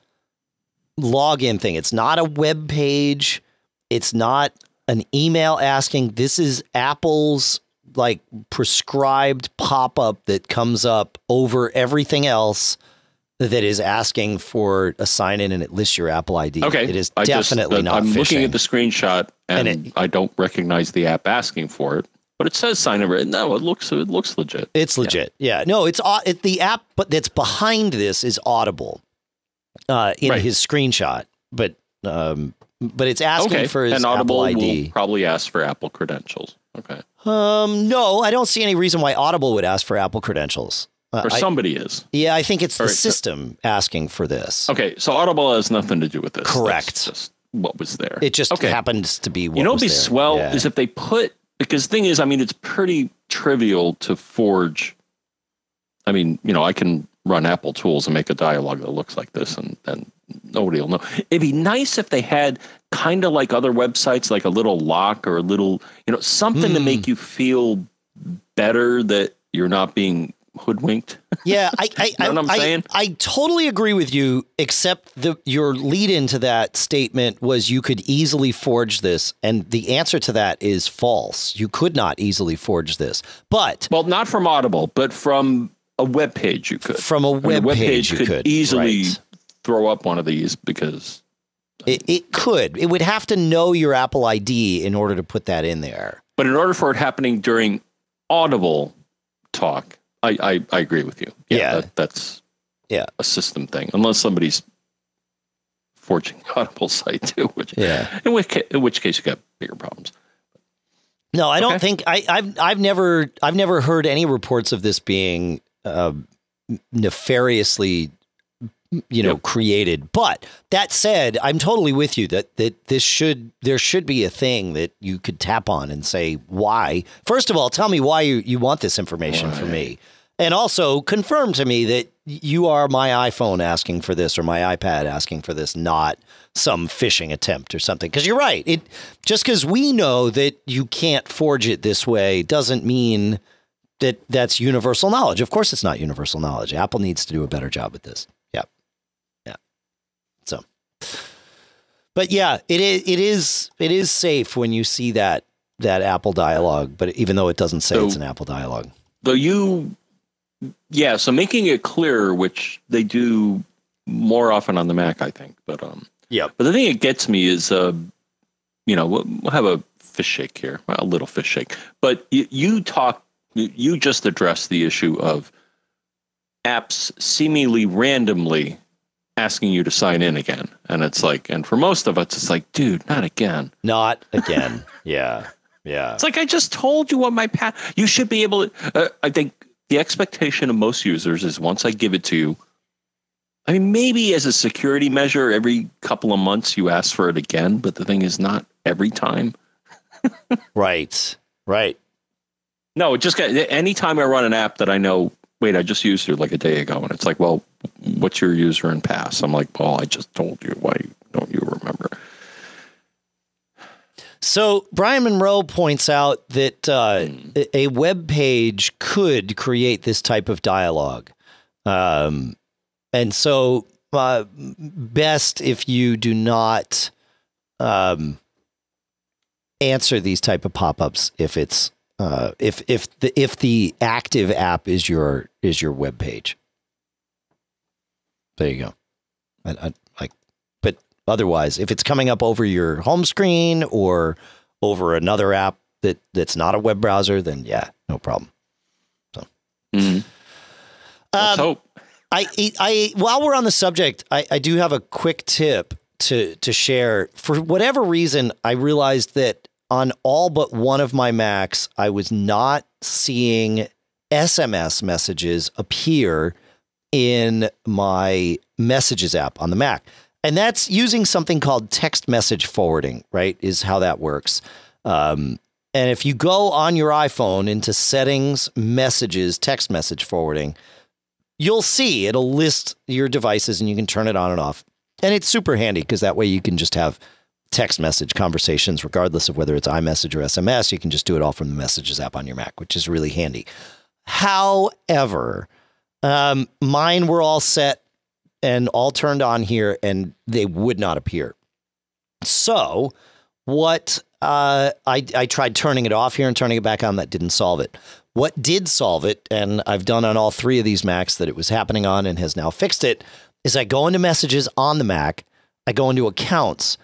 login thing. It's not a web page. It's not an email asking. This is Apple's like prescribed pop-up that comes up over everything else that is asking for a sign-in, and it lists your Apple ID. Okay. It is definitely not phishing. I'm looking at the screenshot, and I don't recognize the app asking for it. But it says sign over. No, it looks legit. It's legit. Yeah. No, it's the app that's behind this is Audible in his screenshot. But it's asking for his and Audible Apple ID. Will probably ask for Apple credentials. Okay. No, I don't see any reason why Audible would ask for Apple credentials. Or somebody is. Yeah, I think it's the system asking for this. Okay, so Audible has nothing to do with this. Correct. That's just what was there. It just happens to be what was there. You know what would be swell is if they put... Because the thing is, I mean, it's pretty trivial to forge. I mean, you know, I can run Apple tools and make a dialogue that looks like this, and nobody will know. It'd be nice if they had kind of like other websites, like a little lock or a little, you know, something to make you feel better that you're not being hoodwinked. Yeah, you know what I'm saying? I totally agree with you, except your lead into that statement was you could easily forge this, and the answer to that is false. You could not easily forge this. But not from Audible, but from a web page you could. From a web page you could easily throw up one of these because it could. It would have to know your Apple ID in order to put that in there. But in order for it happening during Audible talk, I agree with you. Yeah. That's a system thing. Unless somebody's forging the Audible site too, in which case you got bigger problems. No, I don't think I've never heard any reports of this being nefariously created. But that said, I'm totally with you that there should be a thing that you could tap on and say, why? First of all, tell me why you want this information from me. And also confirm to me that you are my iPhone asking for this or my iPad asking for this, not some phishing attempt or something. Because you're right. It just because we know that you can't forge it this way doesn't mean that that's universal knowledge. Of course, it's not universal knowledge. Apple needs to do a better job with this. So, but yeah, it is safe when you see that Apple dialogue, but even though it doesn't say it's an Apple dialogue. Though so making it clearer, which they do more often on the Mac, I think, but the thing that gets me is, we'll have a fish shake here, a little fish shake, but you just addressed the issue of apps seemingly randomly asking you to sign in again. And it's like, and for most of us, it's like, dude, not again. Not again. Yeah. Yeah. It's like, I just told you what my path, you should be able to, I think the expectation of most users is once I give it to you, I mean, maybe as a security measure, every couple of months you ask for it again, but the thing is not every time. Right. Right. No, it just got, anytime I run an app that I know, wait, I just used it like a day ago. And it's like, well, what's your user and pass? I'm like, well, I just told you. Why don't you remember? So Brian Monroe points out that a web page could create this type of dialogue. And so best if you do not answer these type of pop-ups if it's if the active app is your web page. There you go. But otherwise, if it's coming up over your home screen or over another app that's not a web browser, then yeah, no problem. So, let's hope. While we're on the subject, I do have a quick tip to share. For whatever reason, I realized that on all but one of my Macs, I was not seeing SMS messages appear in my Messages app on the Mac. And that's using something called text message forwarding, right, is how that works. And if you go on your iPhone into settings, messages, text message forwarding, you'll see it'll list your devices and you can turn it on and off. And it's super handy because that way you can just have text message conversations, regardless of whether it's iMessage or SMS. You can just do it all from the Messages app on your Mac, which is really handy. However, mine were all set and all turned on here and they would not appear. So what I tried turning it off here and turning it back on. That didn't solve it. What did solve it, and I've done on all three of these Macs that it was happening on and has now fixed it, is I go into Messages on the Mac, I go into Accounts,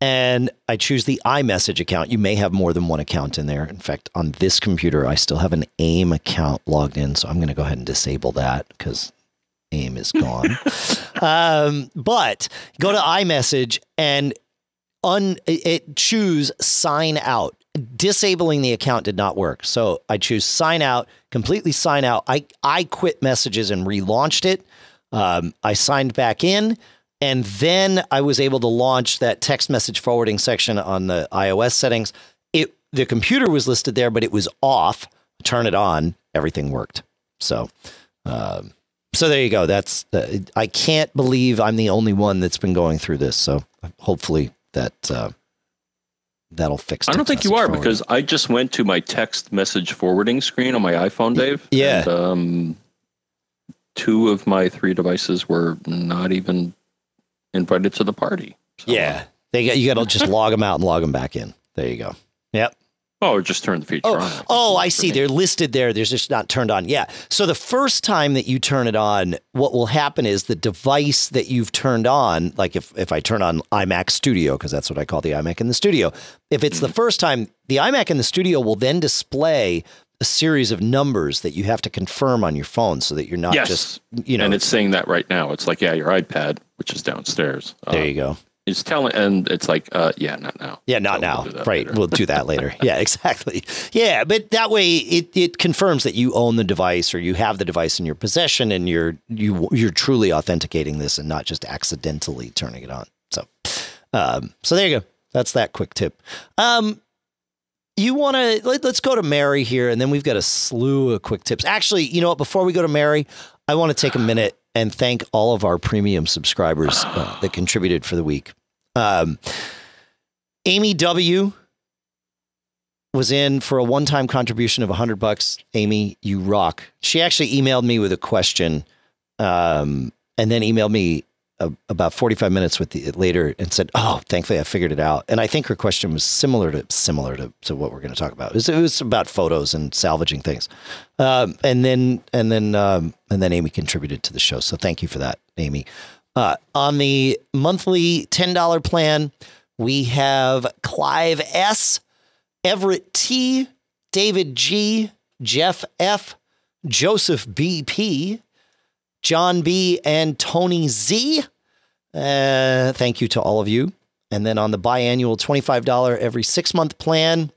and I choose the iMessage account. You may have more than one account in there. In fact, on this computer, I still have an AIM account logged in, so I'm going to go ahead and disable that because AIM is gone. But go to iMessage and choose Sign Out. Disabling the account did not work. So I choose sign out, completely sign out. I quit Messages and relaunched it. I signed back in, and then I was able to launch that text message forwarding section on the iOS settings. The computer was listed there, but it was off. Turn it on. Everything worked. So, so there you go. That's, I can't believe I'm the only one that's been going through this. So hopefully that, that'll fix it. I don't think you are forwarding, because I just went to my text message forwarding screen on my iPhone, Dave. Yeah. And, two of my three devices were not even invited to the party. So. Yeah. You got to just log them out and log them back in. There you go. Yep. Oh, just turn the feature on. Oh, I see. They're listed there. They're just not turned on. Yeah. So the first time that you turn it on, what will happen is the device that you've turned on, like if I turn on iMac Studio, because that's what I call the iMac in the studio. If it's the first time, the iMac in the studio will then display a series of numbers that you have to confirm on your phone so that you're not just, you know. And it's saying that right now. It's like, yeah, your iPad, which is downstairs. There you go. It's telling, and it's like, yeah, not now. Yeah, not now. Right. We'll do that later. Yeah, exactly. Yeah. But that way it confirms that you own the device or you have the device in your possession and you're truly authenticating this and not just accidentally turning it on. So, so there you go. That's that quick tip. You want to, let's go to Mary here, and then we've got a slew of quick tips. Actually, you know what? Before we go to Mary, I want to take a minute and thank all of our premium subscribers that contributed for the week. Amy W. was in for a one-time contribution of $100. Amy, you rock. She actually emailed me with a question and then emailed me about 45 minutes with it later and said, oh, thankfully I figured it out. And I think her question was similar to what we're going to talk about. It was about photos and salvaging things. And then Amy contributed to the show. So thank you for that, Amy. On the monthly $10 plan, we have Clive S, Everett T, David G, Jeff F, Joseph BP, John B, and Tony Z. Thank you to all of you. And then on the biannual $25 every 6-month plan,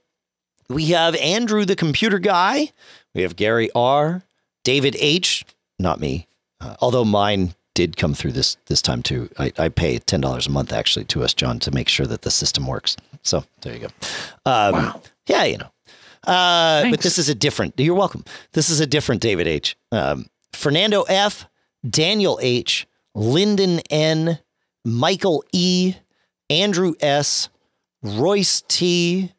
we have Andrew the Computer Guy. We have Gary R, David H, not me, although mine did come through this time too. I pay $10 a month actually to us, John, to make sure that the system works. So there you go. Wow. Yeah, you know. But this is a different, you're welcome. This is a different David H. Fernando F, Daniel H, Lyndon N, Michael E, Andrew S, Royce T,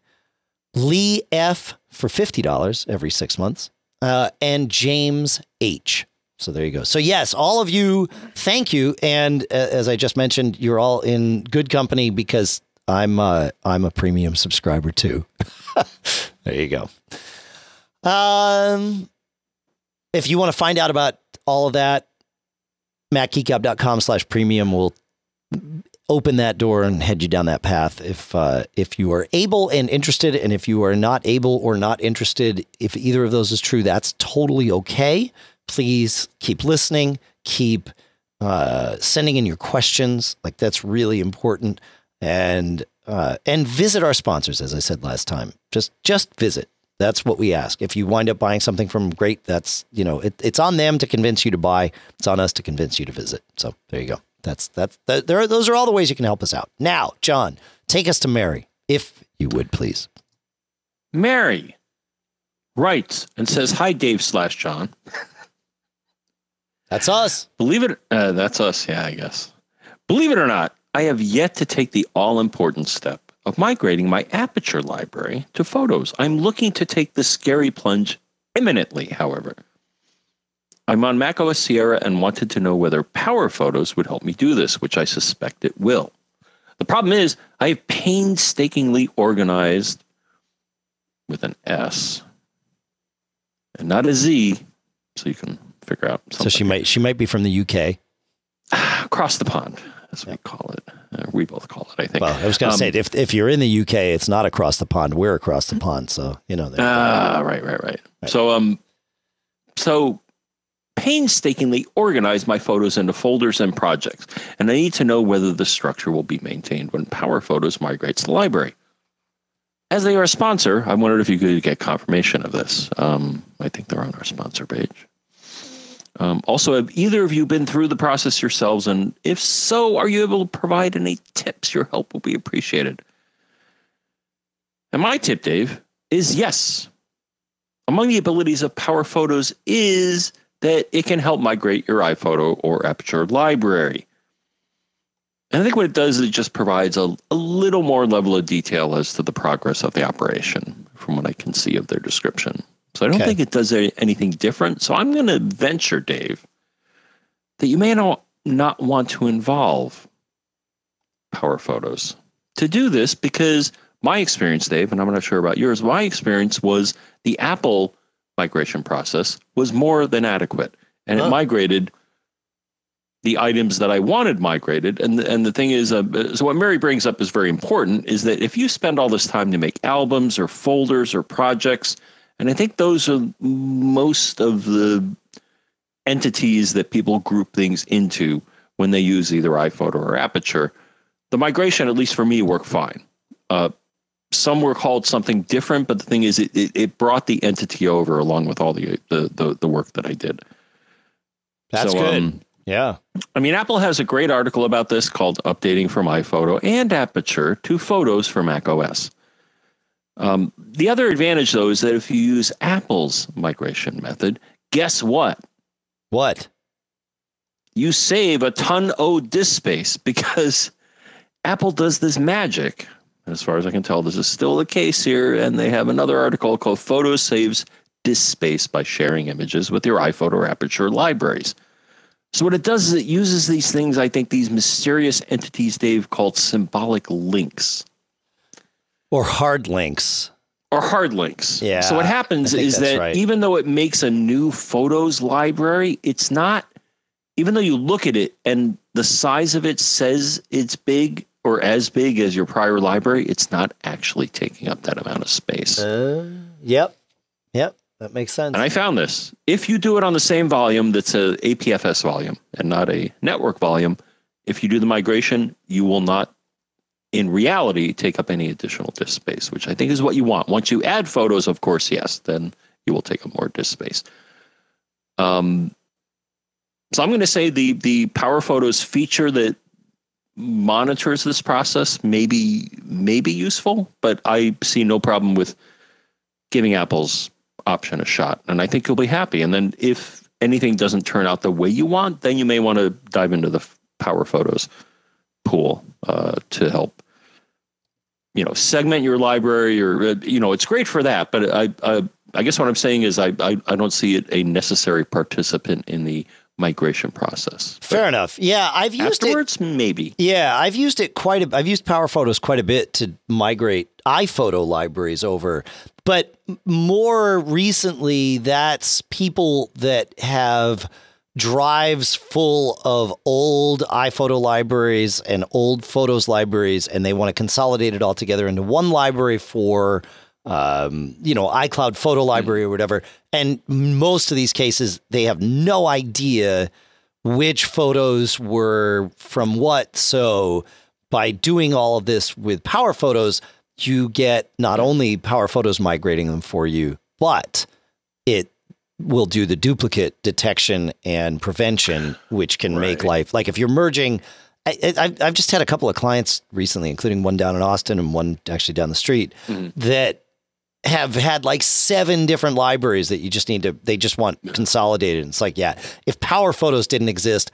Lee F for $50 every 6 months, and James H. So there you go. So yes, all of you, thank you. And as I just mentioned, you're all in good company because I'm a premium subscriber too. There you go. If you want to find out about all of that, macgeekgab.com/premium will open that door and head you down that path if you are able and interested. And if you are not able or not interested, if either of those is true, that's totally okay. Please keep listening, keep sending in your questions. Like, that's really important. And visit our sponsors, as I said last time. Just visit. That's what we ask. If you wind up buying something from them, great, that's, you know, it's on them to convince you to buy. It's on us to convince you to visit. So there you go. Those are all the ways you can help us out. Now, John, take us to Mary, if you would, please. Mary writes and says, "Hi, Dave / John." That's us. That's us. Yeah, I guess. Believe it or not, I have yet to take the all-important step of migrating my Aperture library to Photos. I'm looking to take this scary plunge imminently, however. I'm on macOS Sierra and wanted to know whether Power Photos would help me do this, which I suspect it will. The problem is I have painstakingly organized with an S and not a Z, so you can figure out something. So she might be from the UK. Across the pond, as we call it. We both call it, I think. Well, I was going to say, if you're in the UK, it's not across the pond. We're across the pond, so you know. Right. So painstakingly organize my photos into folders and projects, and I need to know whether the structure will be maintained when Power Photos migrates the library. As they are a sponsor, I wondered if you could get confirmation of this. I think they're on our sponsor page. Also, have either of you been through the process yourselves? And if so, are you able to provide any tips? Your help will be appreciated. And my tip, Dave, is yes. Among the abilities of Power Photos is that it can help migrate your iPhoto or Aperture library. And I think what it does is it just provides a little more level of detail as to the progress of the operation from what I can see of their description. So I don't think it does anything different. So I'm going to venture, Dave, that you may not want to involve Power Photos to do this, because my experience, Dave, and I'm not sure about yours, my experience was the Apple migration process was more than adequate. And it migrated the items that I wanted migrated. And the thing is, so what Mary brings up is very important, is that if you spend all this time to make albums or folders or projects, and I think those are most of the entities that people group things into when they use either iPhoto or Aperture. The migration, at least for me, worked fine. Some were called something different, but the thing is, it brought the entity over along with all the work that I did. That's good. Yeah. I mean, Apple has a great article about this called Updating from iPhoto and Aperture to Photos for macOS. The other advantage, though, is that if you use Apple's migration method, guess what? What? You save a ton of disk space, because Apple does this magic. As far as I can tell, this is still the case here. And they have another article called Photos Saves Disk Space by Sharing Images with Your iPhoto or Aperture Libraries. So what it does is it uses these things, I think, these mysterious entities, Dave, called symbolic links. Or hard links. Or hard links. Yeah. So what happens is that even though it makes a new photos library, it's not, even though you look at it and the size of it says it's big or as big as your prior library, it's not actually taking up that amount of space. Yep. That makes sense. And I found this. If you do it on the same volume that's an APFS volume and not a network volume, if you do the migration, you will not, in reality, take up any additional disk space, which I think is what you want. Once you add photos, of course, yes, then you will take up more disk space. So I'm going to say the Power Photos feature that monitors this process may be useful, but I see no problem with giving Apple's option a shot, and I think you'll be happy. And then if anything doesn't turn out the way you want, then you may want to dive into the Power Photos pool to help, you know, segment your library, or you know, it's great for that. But I guess what I'm saying is I don't see it a necessary participant in the migration process. Fair enough. Yeah, I've used it. Maybe. Yeah, I've used it quite a. I've used Power Photos quite a bit to migrate iPhoto libraries over, but more recently, that's people that have drives full of old iPhoto libraries and old Photos libraries, and they want to consolidate it all together into one library for, you know, iCloud photo library or whatever. And most of these cases, they have no idea which photos were from what. So by doing all of this with Power Photos, you get not only Power Photos migrating them for you, but it will do the duplicate detection and prevention, which can make life, like if you're merging. I've just had a couple of clients recently, including one down in Austin and one actually down the street, that have had like 7 different libraries that you just need to, they just want consolidated. And it's like, yeah, if Power Photos didn't exist,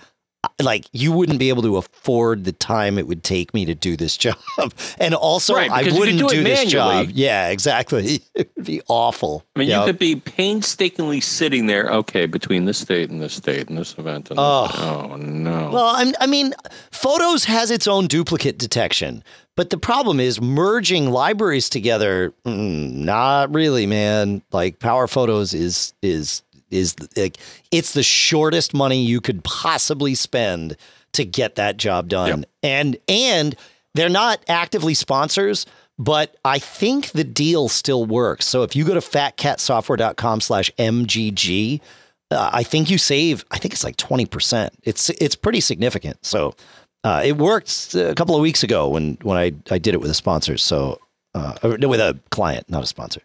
like you wouldn't be able to afford the time it would take me to do this job. And also I wouldn't do this job. Yeah, exactly. It would be awful. I mean, you could be painstakingly sitting there. Okay. Between this date and this date and this event. And this, oh no. Well, I mean, Photos has its own duplicate detection, but the problem is merging libraries together. Not really, man. Like Power Photos is like, it's the shortest money you could possibly spend to get that job done. Yep. And they're not actively sponsors, but I think the deal still works. So if you go to fatcatsoftware.com/MGG, I think you save, I think it's like 20%. It's pretty significant. So it worked a couple of weeks ago when I did it with a sponsor. So with a client, not a sponsor.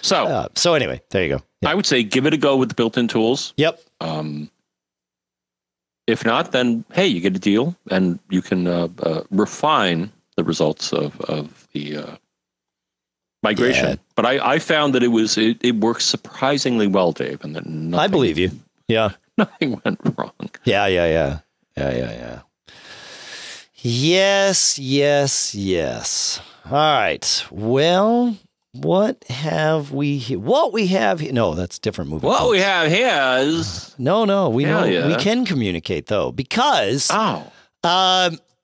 So, so anyway, there you go. Yeah. I would say give it a go with the built-in tools. Yep. If not, then, hey, you get a deal and you can refine the results of the migration. Yeah. But I found that it worked surprisingly well, Dave. And that nothing, I believe you. Yeah. Nothing went wrong. Yeah. Yes. All right. Well, what have we here? What we have here? No, that's different movie. What we have here is no. We know we can communicate though, because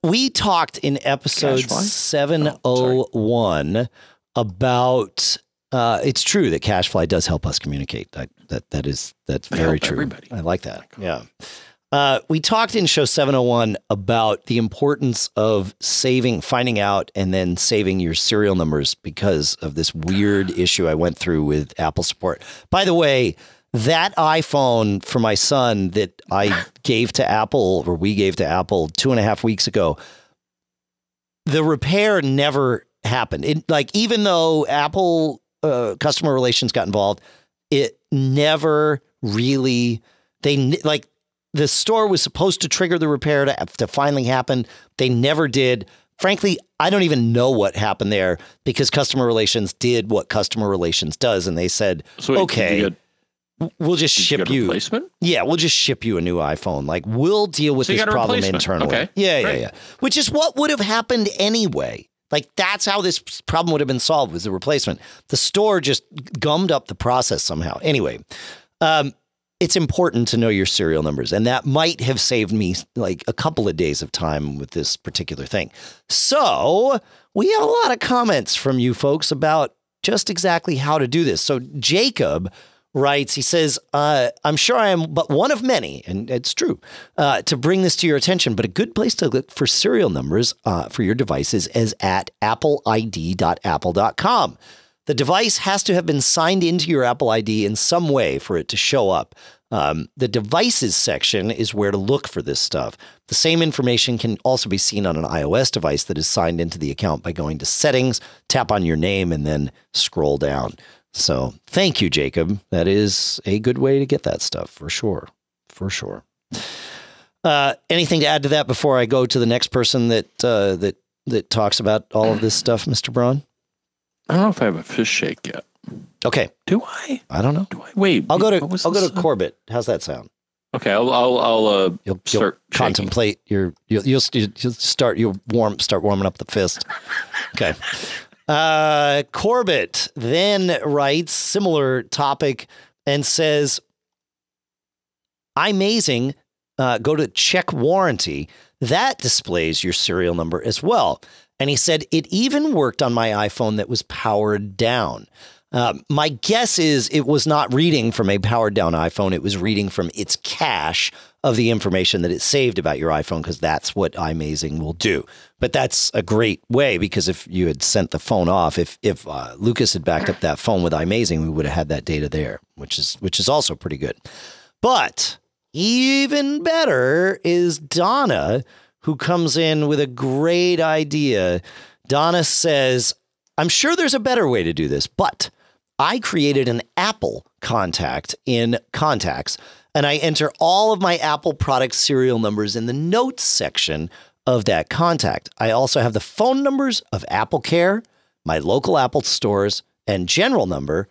we talked in episode 701 about. It's true that CacheFly does help us communicate. That's very true. Everybody. I like that. Oh yeah. We talked in show 701 about the importance of finding out and then saving your serial numbers because of this weird issue I went through with Apple support. By the way, that iPhone for my son that I gave to Apple, or we gave to Apple 2.5 weeks ago, the repair never happened. Like, even though Apple customer relations got involved, it never really, the store was supposed to trigger the repair to finally happen. They never did. Frankly, I don't even know what happened there because customer relations did what customer relations does. And they said, so okay, we'll just ship you a replacement? Yeah, we'll just ship you a new iPhone. Like, we'll deal with this problem internally. Okay. Yeah. Which is what would have happened anyway. Like, that's how this problem would have been solved, was the replacement. The store just gummed up the process somehow. Anyway, it's important to know your serial numbers, and that might have saved me like a couple of days of time with this particular thing. So we had a lot of comments from you folks about just exactly how to do this. So Jacob writes, he says, I'm sure I am but one of many, and it's true, to bring this to your attention, but a good place to look for serial numbers for your devices is at appleid.apple.com. The device has to have been signed into your Apple ID in some way for it to show up. The devices section is where to look for this stuff. The same information can also be seen on an iOS device that is signed into the account by going to settings, tap on your name, and then scroll down. So thank you, Jacob. That is a good way to get that stuff for sure. For sure. Anything to add to that before I go to the next person that that talks about all of this stuff, Mr. Braun? I don't know if I have a fish shake yet. Okay. Do I? I don't know. Do I? Wait. I'll go to Corbett. How's that sound? Okay. You'll start contemplate shaking. You'll start warming up the fist. Okay. Corbett then writes similar topic and says, iMazing, go to check warranty. That displays your serial number as well. And he said, it even worked on my iPhone that was powered down. My guess is it was not reading from a powered down iPhone. It was reading from its cache of the information that it saved about your iPhone, because that's what iMazing will do. But that's a great way, because if you had sent the phone off, if Lucas had backed up that phone with iMazing, we would have had that data there, which is also pretty good. But even better is Donna, who comes in with a great idea. Donna says, I'm sure there's a better way to do this, but I created an Apple contact in Contacts, and I enter all of my Apple product serial numbers in the notes section of that contact. I also have the phone numbers of AppleCare, my local Apple stores, and general number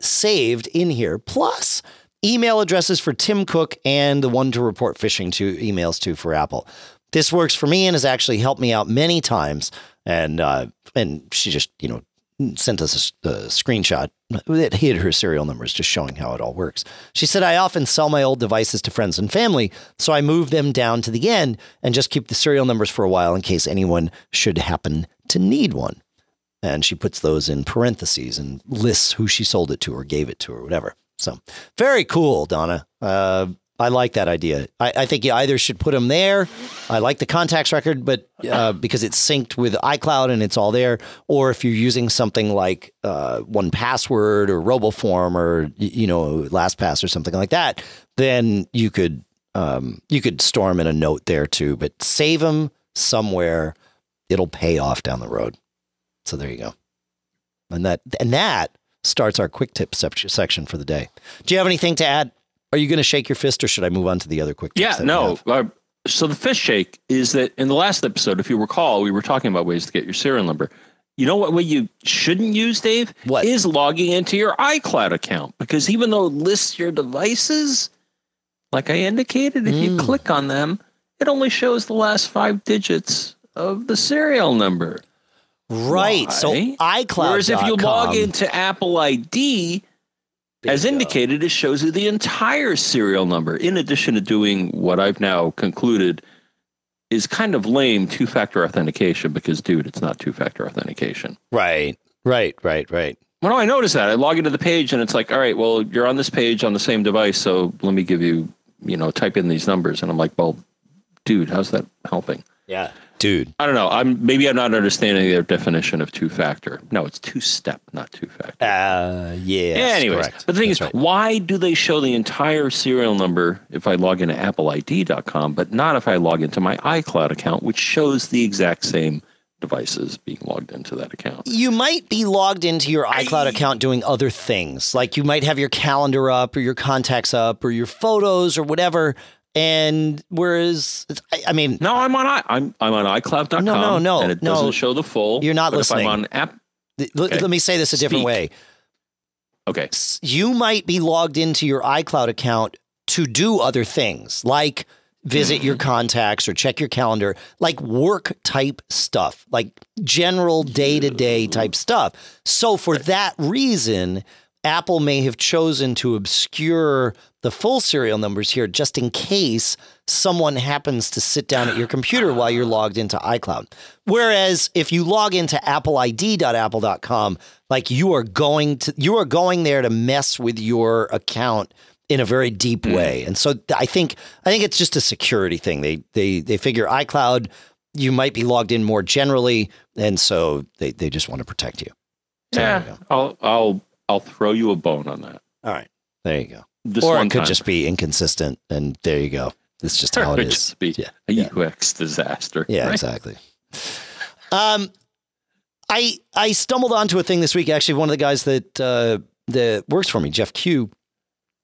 saved in here, plus email addresses for Tim Cook and the one to report phishing to emails to for Apple. This works for me and has actually helped me out many times. And she just, you know, sent us a screenshot that hid her serial numbers, just showing how it all works. She said, I often sell my old devices to friends and family, so I move them down to the end and just keep the serial numbers for a while in case anyone should happen to need one. And she puts those in parentheses and lists who she sold it to or gave it to or whatever. So very cool, Donna. I like that idea. I think you either should put them there. I like the contacts record, but because it's synced with iCloud and it's all there. Or if you're using something like 1Password or RoboForm or, you know, LastPass or something like that, then you could store them in a note there too. But save them somewhere; it'll pay off down the road. So there you go. And that starts our quick tip section for the day. Do you have anything to add? Are you going to shake your fist, or should I move on to the other quick tips? Yeah, no. So the fist shake is that in the last episode, if you recall, we were talking about ways to get your serial number. You know what way you shouldn't use, Dave? What? Is logging into your iCloud account. Because even though it lists your devices, like I indicated, if you click on them, it only shows the last 5 digits of the serial number. Right. Why? So iCloud.com. Whereas if you log into Apple ID... As indicated, it shows you the entire serial number, in addition to doing what I've now concluded is kind of lame two-factor authentication, because, dude, it's not two-factor authentication. Right. Well, I noticed that. I log into the page, and it's like, all right, well, you're on this page on the same device, so let me give you, you know, type in these numbers. And I'm like, well, dude, how's that helping? Yeah, dude. I don't know. Maybe I'm not understanding their definition of two-factor. No, it's two-step, not two-factor. Anyways, correct. But the thing is, right. Why do they show the entire serial number if I log into appleid.com, but not if I log into my iCloud account, which shows the exact same devices being logged into that account? You might be logged into your iCloud account doing other things. Like you might have your calendar up or your contacts up or your photos or whatever. And whereas, I mean, no, I'm on iCloud.com. No, and it doesn't show the full. You're not listening. If I'm on app. Let me say this a different way. Okay. You might be logged into your iCloud account to do other things, like visit your contacts or check your calendar, like work type stuff, like general day to day type stuff. So for that reason, Apple may have chosen to obscure the full serial numbers here just in case someone happens to sit down at your computer while you're logged into iCloud. Whereas if you log into appleid.apple.com, like you are going there to mess with your account in a very deep way. And so I think it's just a security thing. They figure iCloud, you might be logged in more generally, and so they just want to protect you. So yeah, I'll throw you a bone on that. All right. There you go. Or it could just be inconsistent. And there you go. It's just how it is. A UX disaster. Yeah, right? Exactly. I stumbled onto a thing this week. Actually, one of the guys that works for me, Jeff Q,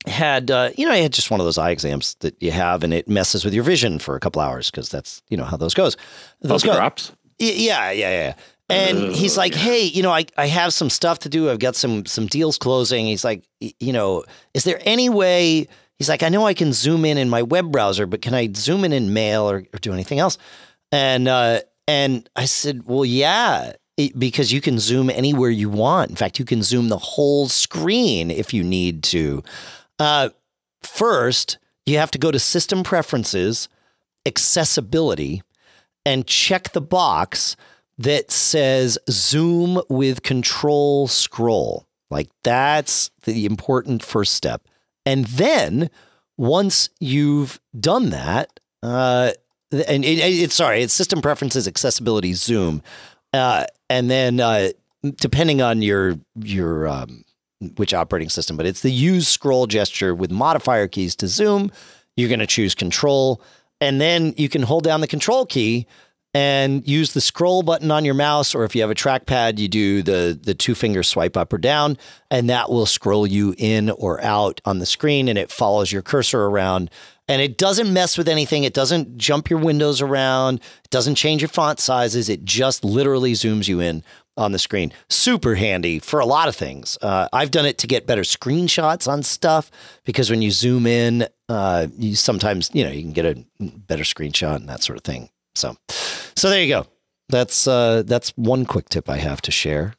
had just one of those eye exams that you have, and it messes with your vision for a couple hours, because that's, you know, how those goes. Drops? Yeah. And he's like, hey, you know, I have some stuff to do. I've got some deals closing. He's like, you know, is there any way? He's like, I know I can zoom in my web browser, but can I zoom in mail or do anything else? And I said, well, yeah, because you can zoom anywhere you want. In fact, you can zoom the whole screen if you need to. First, you have to go to System Preferences, Accessibility, and check the box that says zoom with control scroll. Like, that's the important first step. And then once you've done that, it's System Preferences, Accessibility, Zoom. And then depending on your which operating system, but it's the use scroll gesture with modifier keys to zoom. You're going to choose control, and then you can hold down the control key and use the scroll button on your mouse, or if you have a trackpad, you do the two-finger swipe up or down, and that will scroll you in or out on the screen, and it follows your cursor around. And it doesn't mess with anything. It doesn't jump your windows around. It doesn't change your font sizes. It just literally zooms you in on the screen. Super handy for a lot of things. I've done it to get better screenshots on stuff, because when you zoom in, you sometimes, you know, you can get a better screenshot and that sort of thing. So there you go. That's one quick tip I have to share.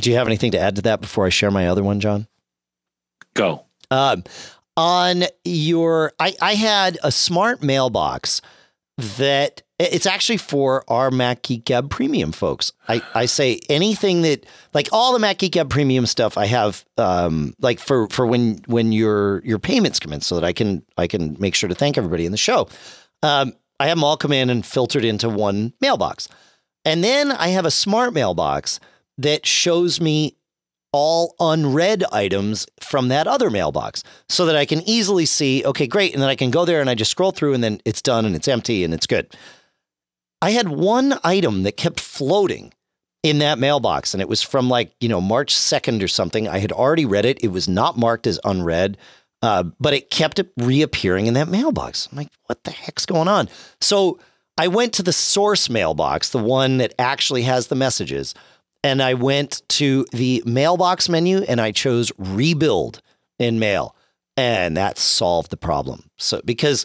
Do you have anything to add to that before I share my other one, John? Go. On your, I had a smart mailbox that it's actually for our Mac Geek Gab Premium folks. I say anything that, like, all the Mac Geek Gab Premium stuff I have, like for when your payments come in, so that I can make sure to thank everybody in the show. I have them all come in and filtered into one mailbox. And then I have a smart mailbox that shows me all unread items from that other mailbox, so that I can easily see, okay, great. And then I can go there and I just scroll through, and then it's done and it's empty and it's good. I had one item that kept floating in that mailbox, and it was from, like, you know, March 2nd or something. I had already read it. It was not marked as unread, but it kept reappearing in that mailbox. I'm like, what the heck's going on? So I went to the source mailbox, the one that actually has the messages. And I went to the mailbox menu and I chose rebuild in mail, and that solved the problem. So, because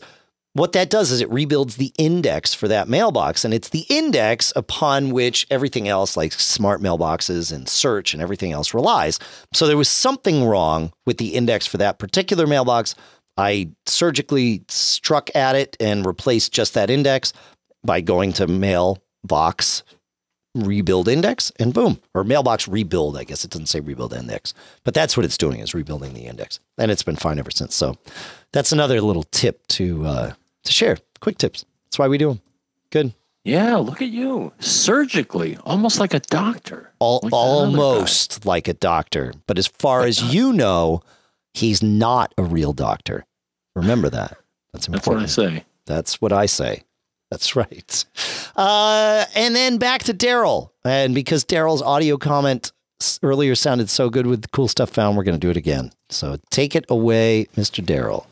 what that does is it rebuilds the index for that mailbox, and it's the index upon which everything else, like smart mailboxes and search and everything else, relies. So there was something wrong with the index for that particular mailbox. I surgically struck at it and replaced just that index by going to mailbox rebuild index, and boom, or mailbox rebuild. I guess it doesn't say rebuild index, but that's what it's doing, is rebuilding the index, and it's been fine ever since. So that's another little tip to share. Quick tips. That's why we do them. Good. Yeah. Look at you, surgically, almost like a doctor, almost like a doctor. But as far as you know, he's not a real doctor. Remember that. That's important. That's what I say. That's what I say. That's right. And then back to Daryl. And because Daryl's audio comment earlier sounded so good with the cool stuff found, we're going to do it again. So take it away, Mr. Daryl.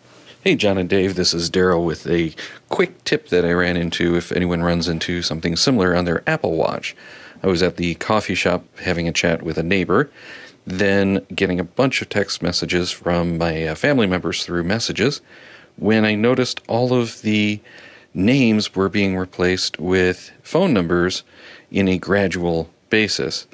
Hey, John and Dave. This is Daryl with a quick tip that I ran into if anyone runs into something similar on their Apple Watch. I was at the coffee shop having a chat with a neighbor, then getting a bunch of text messages from my family members through messages, when I noticed all of the names were being replaced with phone numbers in a gradual basis.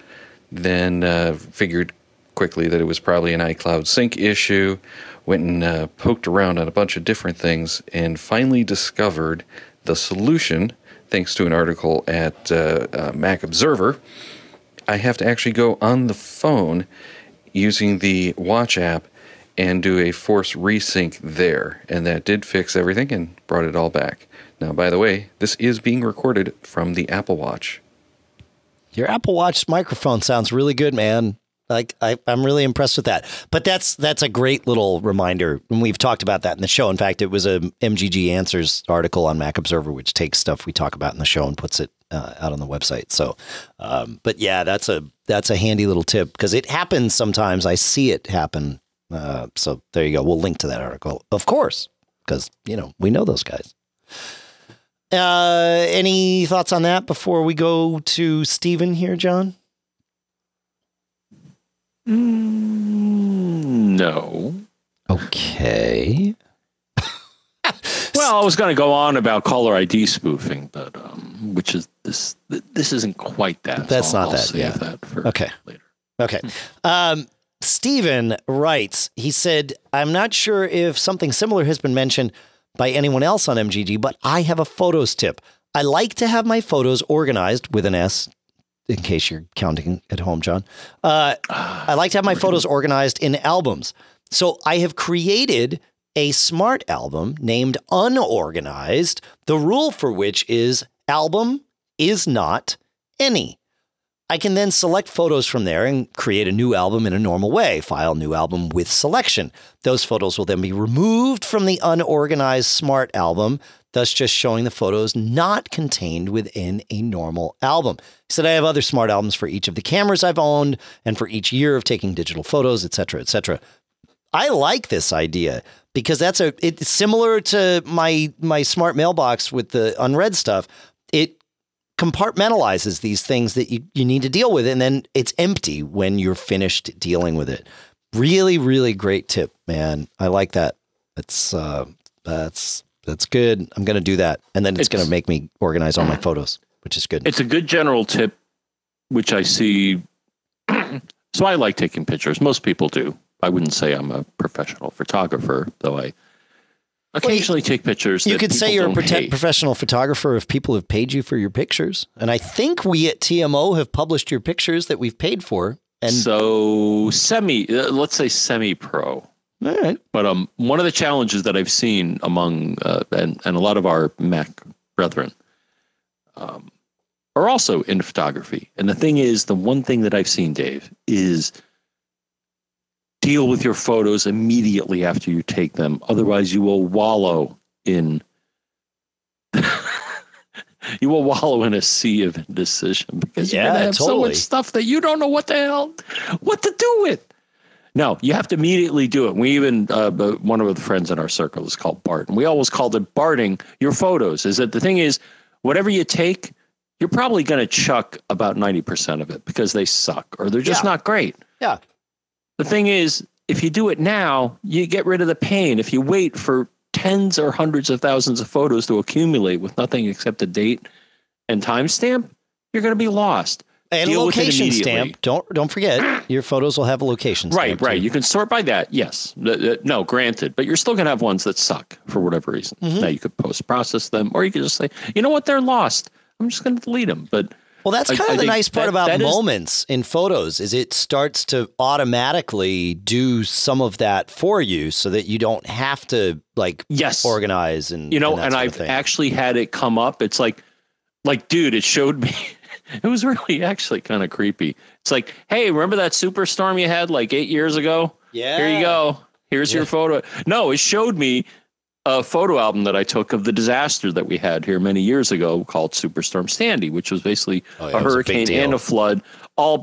Then figured quickly that it was probably an iCloud sync issue. Went and poked around on a bunch of different things and finally discovered the solution, thanks to an article at Mac Observer. I have to actually go on the phone using the Watch app and do a force resync there. And that did fix everything and brought it all back. Now, by the way, this is being recorded from the Apple Watch. Your Apple Watch microphone sounds really good, man. Like, I'm really impressed with that. But that's a great little reminder. And we've talked about that in the show. In fact, it was a MGG Answers article on Mac Observer, which takes stuff we talk about in the show and puts it out on the website. So, but yeah, that's a handy little tip, because it happens sometimes. I see it happen. So there you go. We'll link to that article, of course, because, you know, we know those guys. Any thoughts on that before we go to Steven here, John? No. Okay. Well, I was going to go on about caller ID spoofing, but which is this isn't quite that. That's so not I'll that. Save yeah. That for okay. Later. Okay. Steven writes. He said, "I'm not sure if something similar has been mentioned by anyone else on MGG, but I have a photos tip. I like to have my photos organized with an S, in case you're counting at home, John. I like to have my photos organized in albums. So I have created a smart album named Unorganized, the rule for which is album is not any. I can then select photos from there and create a new album in a normal way. File new album with selection. Those photos will then be removed from the unorganized smart album thus just showing the photos not contained within a normal album. He said, I have other smart albums for each of the cameras I've owned and for each year of taking digital photos, et cetera, et cetera. I like this idea because that's it's similar to my smart mailbox with the unread stuff. It compartmentalizes these things that you need to deal with, and then it's empty when you're finished dealing with it. Really, really great tip, man. I like that. That's good. I'm going to do that. And then it's going to make me organize all my photos, which is good. It's a good general tip, which I see. So I like taking pictures. Most people do. I wouldn't say I'm a professional photographer, though I occasionally take pictures. You could say you're a professional photographer if people have paid you for your pictures. And I think we at TMO have published your pictures that we've paid for. And so let's say semi-pro. All right. But one of the challenges that I've seen among and a lot of our Mac brethren are also in photography. And the thing is, the one thing that I've seen, Dave, is deal with your photos immediately after you take them. Otherwise, you will wallow in a sea of indecision because you're going to have so much stuff that you don't know what to do with. No, you have to immediately do it. We even, one of the friends in our circle is called Bart, and we always called it Barting your photos. Is that the thing is, whatever you take, you're probably going to chuck about 90% of it because they suck or they're just not great. Yeah. The thing is, if you do it now, you get rid of the pain. If you wait for tens or hundreds of thousands of photos to accumulate with nothing except a date and timestamp, you're going to be lost. And a location stamp. Don't forget, your photos will have a location stamp. Right. You can sort by that. Yes. No, granted. But you're still going to have ones that suck for whatever reason. Mm-hmm. Now, you could post-process them, or you could just say, you know what? They're lost. I'm just going to delete them. But well, that's kind of the nice part about moments in photos is it starts to automatically do some of that for you so that you don't have to, like, organize. And, you know, and I've actually had it come up. It's like, dude, it showed me. It was really actually kind of creepy. It's like, hey, remember that superstorm you had like 8 years ago? Yeah. Here you go. Here's your photo. No, it showed me a photo album that I took of the disaster that we had here many years ago called Superstorm Sandy, which was basically a hurricane and a flood all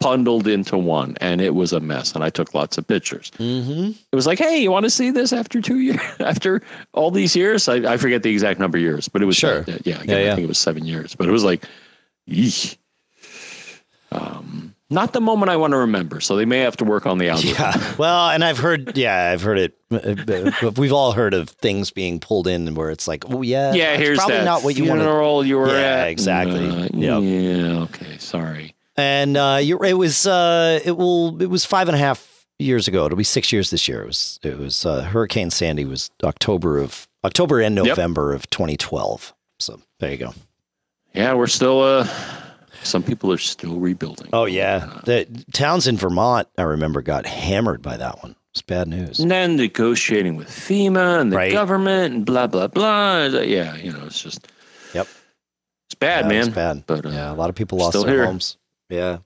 bundled into one. And it was a mess. And I took lots of pictures. Mm-hmm. It was like, hey, you want to see this after 2 years, after all these years? I forget the exact number of years, but it was I think it was 7 years, but it was like, not the moment I want to remember, so they may have to work on the algorithm. Yeah. Well, and I've heard it. We've all heard of things being pulled in where it's like, oh yeah, yeah, here's probably that not what you wanted. Funeral you were at. Exactly. Yeah. Okay. Sorry. And it was 5.5 years ago. It'll be 6 years this year. It was Hurricane Sandy was October and November of 2012. So there you go. Yeah, we're still, some people are still rebuilding. Oh, yeah. The towns in Vermont, I remember, got hammered by that one. It's bad news. And then negotiating with FEMA and the government and blah, blah, blah. Yeah, you know, it's just. Yep. It's bad, man. It's bad. But, yeah, a lot of people lost their homes. Yeah.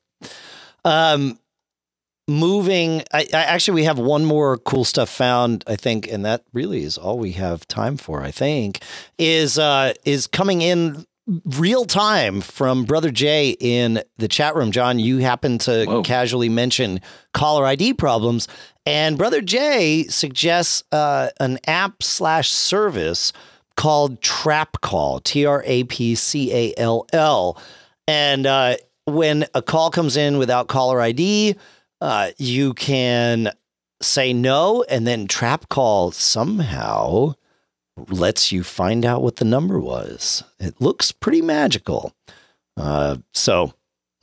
Moving. I actually, we have one more cool stuff found, I think, and that really is all we have time for, I think, is coming in real time from Brother Jay in the chat room. John, you happen to casually mention caller ID problems, and Brother Jay suggests an app/service called TrapCall, TRAPCALL. And when a call comes in without caller ID, you can say no, and then TrapCall somehow lets you find out what the number was. It looks pretty magical. So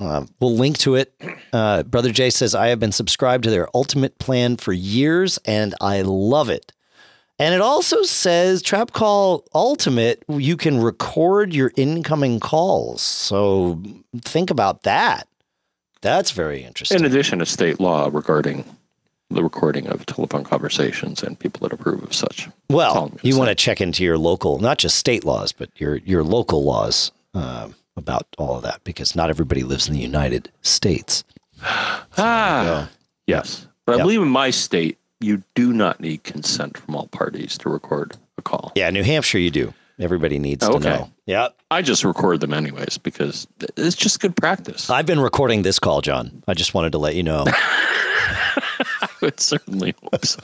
we'll link to it. Brother Jay says, I have been subscribed to their ultimate plan for years and I love it. And it also says TrapCall Ultimate, you can record your incoming calls. So think about that. That's very interesting. In addition to state law regarding the recording of telephone conversations and people that approve of such. Well, you want to check into your local, not just state laws, but your local laws about all of that, because not everybody lives in the United States. So yes. But I believe in my state, you do not need consent from all parties to record call. Yeah, New Hampshire, you do. Everybody needs to know. Yeah. I just record them anyways because it's just good practice. I've been recording this call, John. I just wanted to let you know. I would certainly hope so.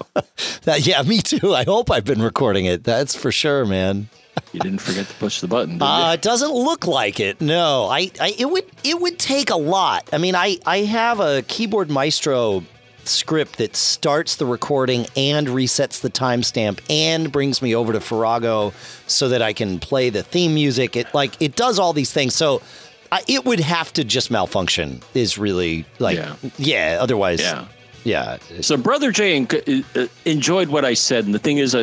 Yeah, me too. I hope I've been recording it. That's for sure, man. You didn't forget to push the button, did you? It doesn't look like it. No, it would take a lot. I mean, I have a Keyboard Maestro script that starts the recording and resets the timestamp and brings me over to Farrago so that I can play the theme music. It does all these things. So it would have to just malfunction is really yeah, otherwise. Yeah. Yeah. So Brother Jay enjoyed what I said. And the thing is,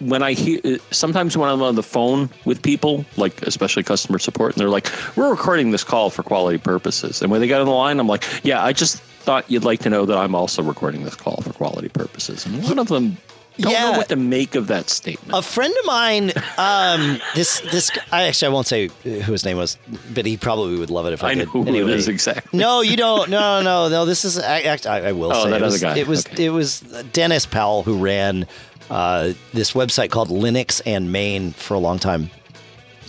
when I hear, sometimes when I'm on the phone with people, like especially customer support, and they're like, we're recording this call for quality purposes. And when they got on the line, I'm like, yeah, I just thought you'd like to know that I'm also recording this call for quality purposes. And one of them don't know what to make of that statement. A friend of mine, I won't say who his name was, but he probably would love it if I did. I know who it is exactly. No, you don't. No. This is I will say that other guy. It was Dennis Powell who ran this website called Linux and Maine for a long time,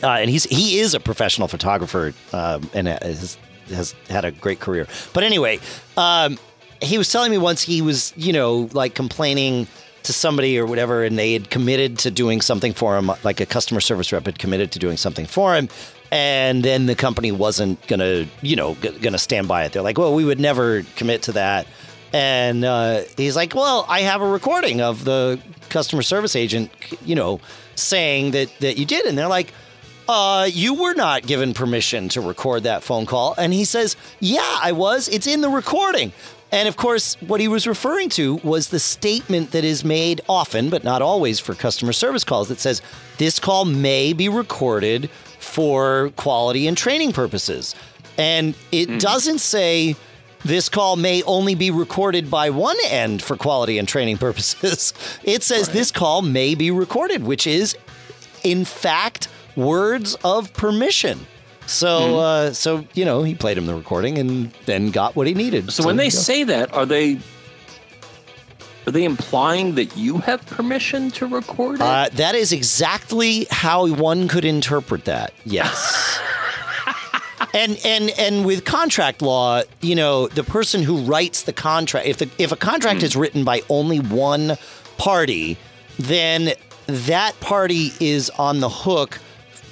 and he is a professional photographer and has had a great career. But anyway, he was telling me once he was complaining to somebody or whatever, and they had committed to doing something for him, like a customer service rep had committed to doing something for him, and then the company wasn't gonna stand by it. They're like, well, we would never commit to that. And he's like, well, I have a recording of the customer service agent saying that you did. And they're like, you were not given permission to record that phone call. And he says, yeah, I was. It's in the recording. And of course, what he was referring to was the statement that is made often, but not always, for customer service calls that says, this call may be recorded for quality and training purposes. And it doesn't say this call may only be recorded by one end for quality and training purposes. It says this call may be recorded, which is, in fact, words of permission. So, he played him the recording and then got what he needed. So when they say that, are they implying that you have permission to record it? That is exactly how one could interpret that. Yes. and with contract law, the person who writes the contract, if a contract is written by only one party, then that party is on the hook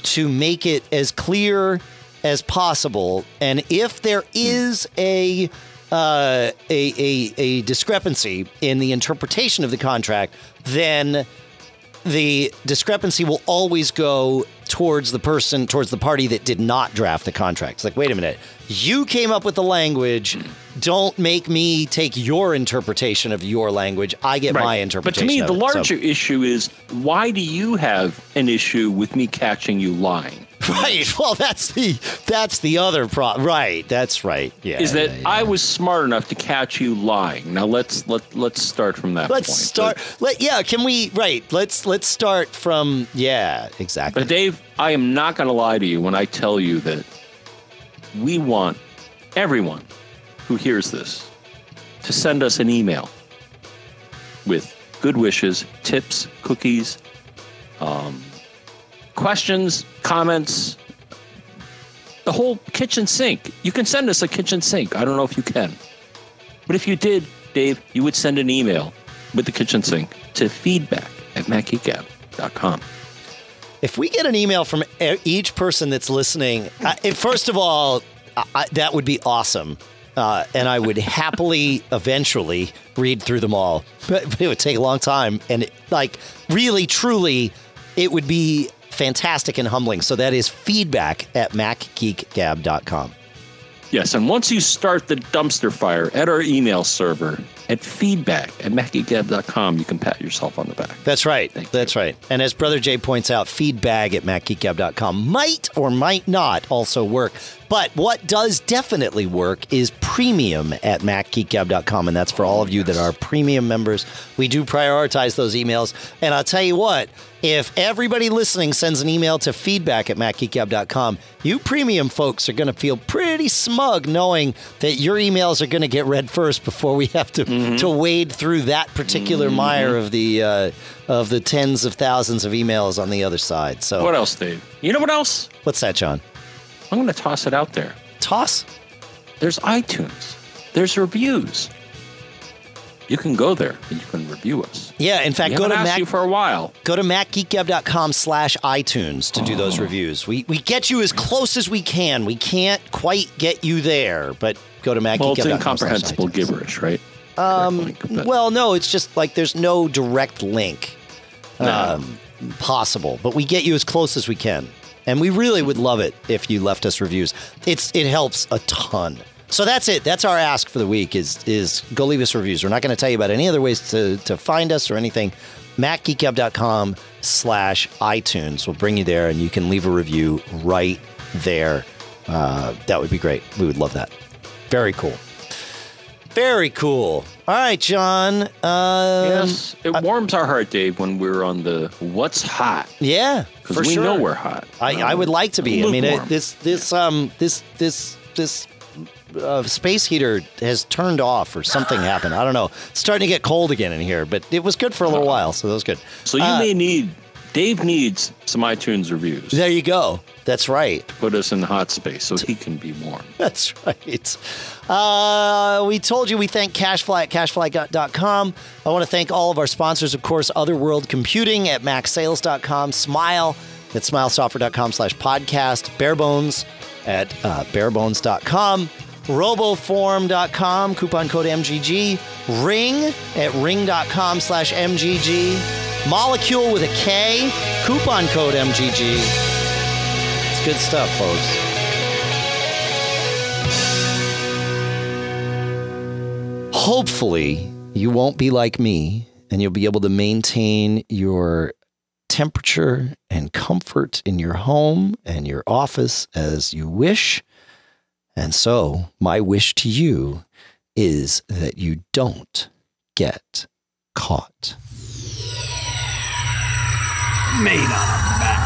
to make it as clear as possible, and if there is a discrepancy in the interpretation of the contract, then the discrepancy will always go towards the party that did not draft the contract. It's like, wait a minute, you came up with the language. Don't make me take your interpretation of your language. I get my interpretation. But to me, the larger issue is, why do you have an issue with me catching you lying? Right. Well, that's the other problem. Right. That's right. Yeah. Is that I was smart enough to catch you lying. Now let's start from that. Let's start from exactly. But Dave, I am not going to lie to you when I tell you that we want everyone who hears this to send us an email with good wishes, tips, cookies, questions, comments, the whole kitchen sink. You can send us a kitchen sink. I don't know if you can. But if you did, Dave, you would send an email with the kitchen sink to feedback@macgeekgab.com. If we get an email from each person that's listening, first of all, that would be awesome. And I would happily eventually read through them all. But it would take a long time. And really, truly, it would be fantastic and humbling. So that is feedback@macgeekgab.com. Yes, and once you start the dumpster fire at our email server at feedback@macgeekgab.com, you can pat yourself on the back. That's right. That's right. And as Brother Jay points out, feedback@macgeekgab.com might or might not also work. But what does definitely work is premium@macgeekgab.com. And that's for all of you that are premium members. We do prioritize those emails. And I'll tell you what, if everybody listening sends an email to feedback@macgeekgab.com, you premium folks are going to feel pretty smug knowing that your emails are going to get read first before we have to to wade through that particular mire of the tens of thousands of emails on the other side. So what else, Dave? You know what else? What's that, John? I'm going to toss it out there. Toss? There's iTunes. There's reviews. You can go there and you can review us. Yeah, in fact, go to Mac, you for a while. Go to macgeekgab.com/iTunes to do those reviews. We get you as close as we can. We can't quite get you there, but go to macgeekgab.com. Well, it's incomprehensible gibberish, right? Well, no, it's just like there's no direct link possible, but we get you as close as we can. And we really would love it if you left us reviews. It helps a ton. So that's it. That's our ask for the week is go leave us reviews. We're not going to tell you about any other ways to find us or anything. MacGeekGab.com/iTunes will bring you there, and you can leave a review right there. That would be great. We would love that. Very cool. Very cool. All right, John. Yes, it warms our heart, Dave, when we're on the what's hot. Yeah, because we know we're hot. I would like to be. I mean, this space heater has turned off or something happened. I don't know. It's starting to get cold again in here, but it was good for a little while, so that was good. So you Dave needs some iTunes reviews. There you go. That's right. To put us in the hot space so he can be warm. That's right. We told you we thank Cashfly at cashfly.com. I want to thank all of our sponsors, of course, Otherworld Computing at macsales.com, Smile at smilesoftware.com/podcast, Barebones at barebones.com. Roboform.com, coupon code MGG, Ring at ring.com/MGG, Molecule with a K, coupon code MGG. It's good stuff, folks. Hopefully, you won't be like me, and you'll be able to maintain your temperature and comfort in your home and your office as you wish. And so my wish to you is that you don't get caught. Made on a bat.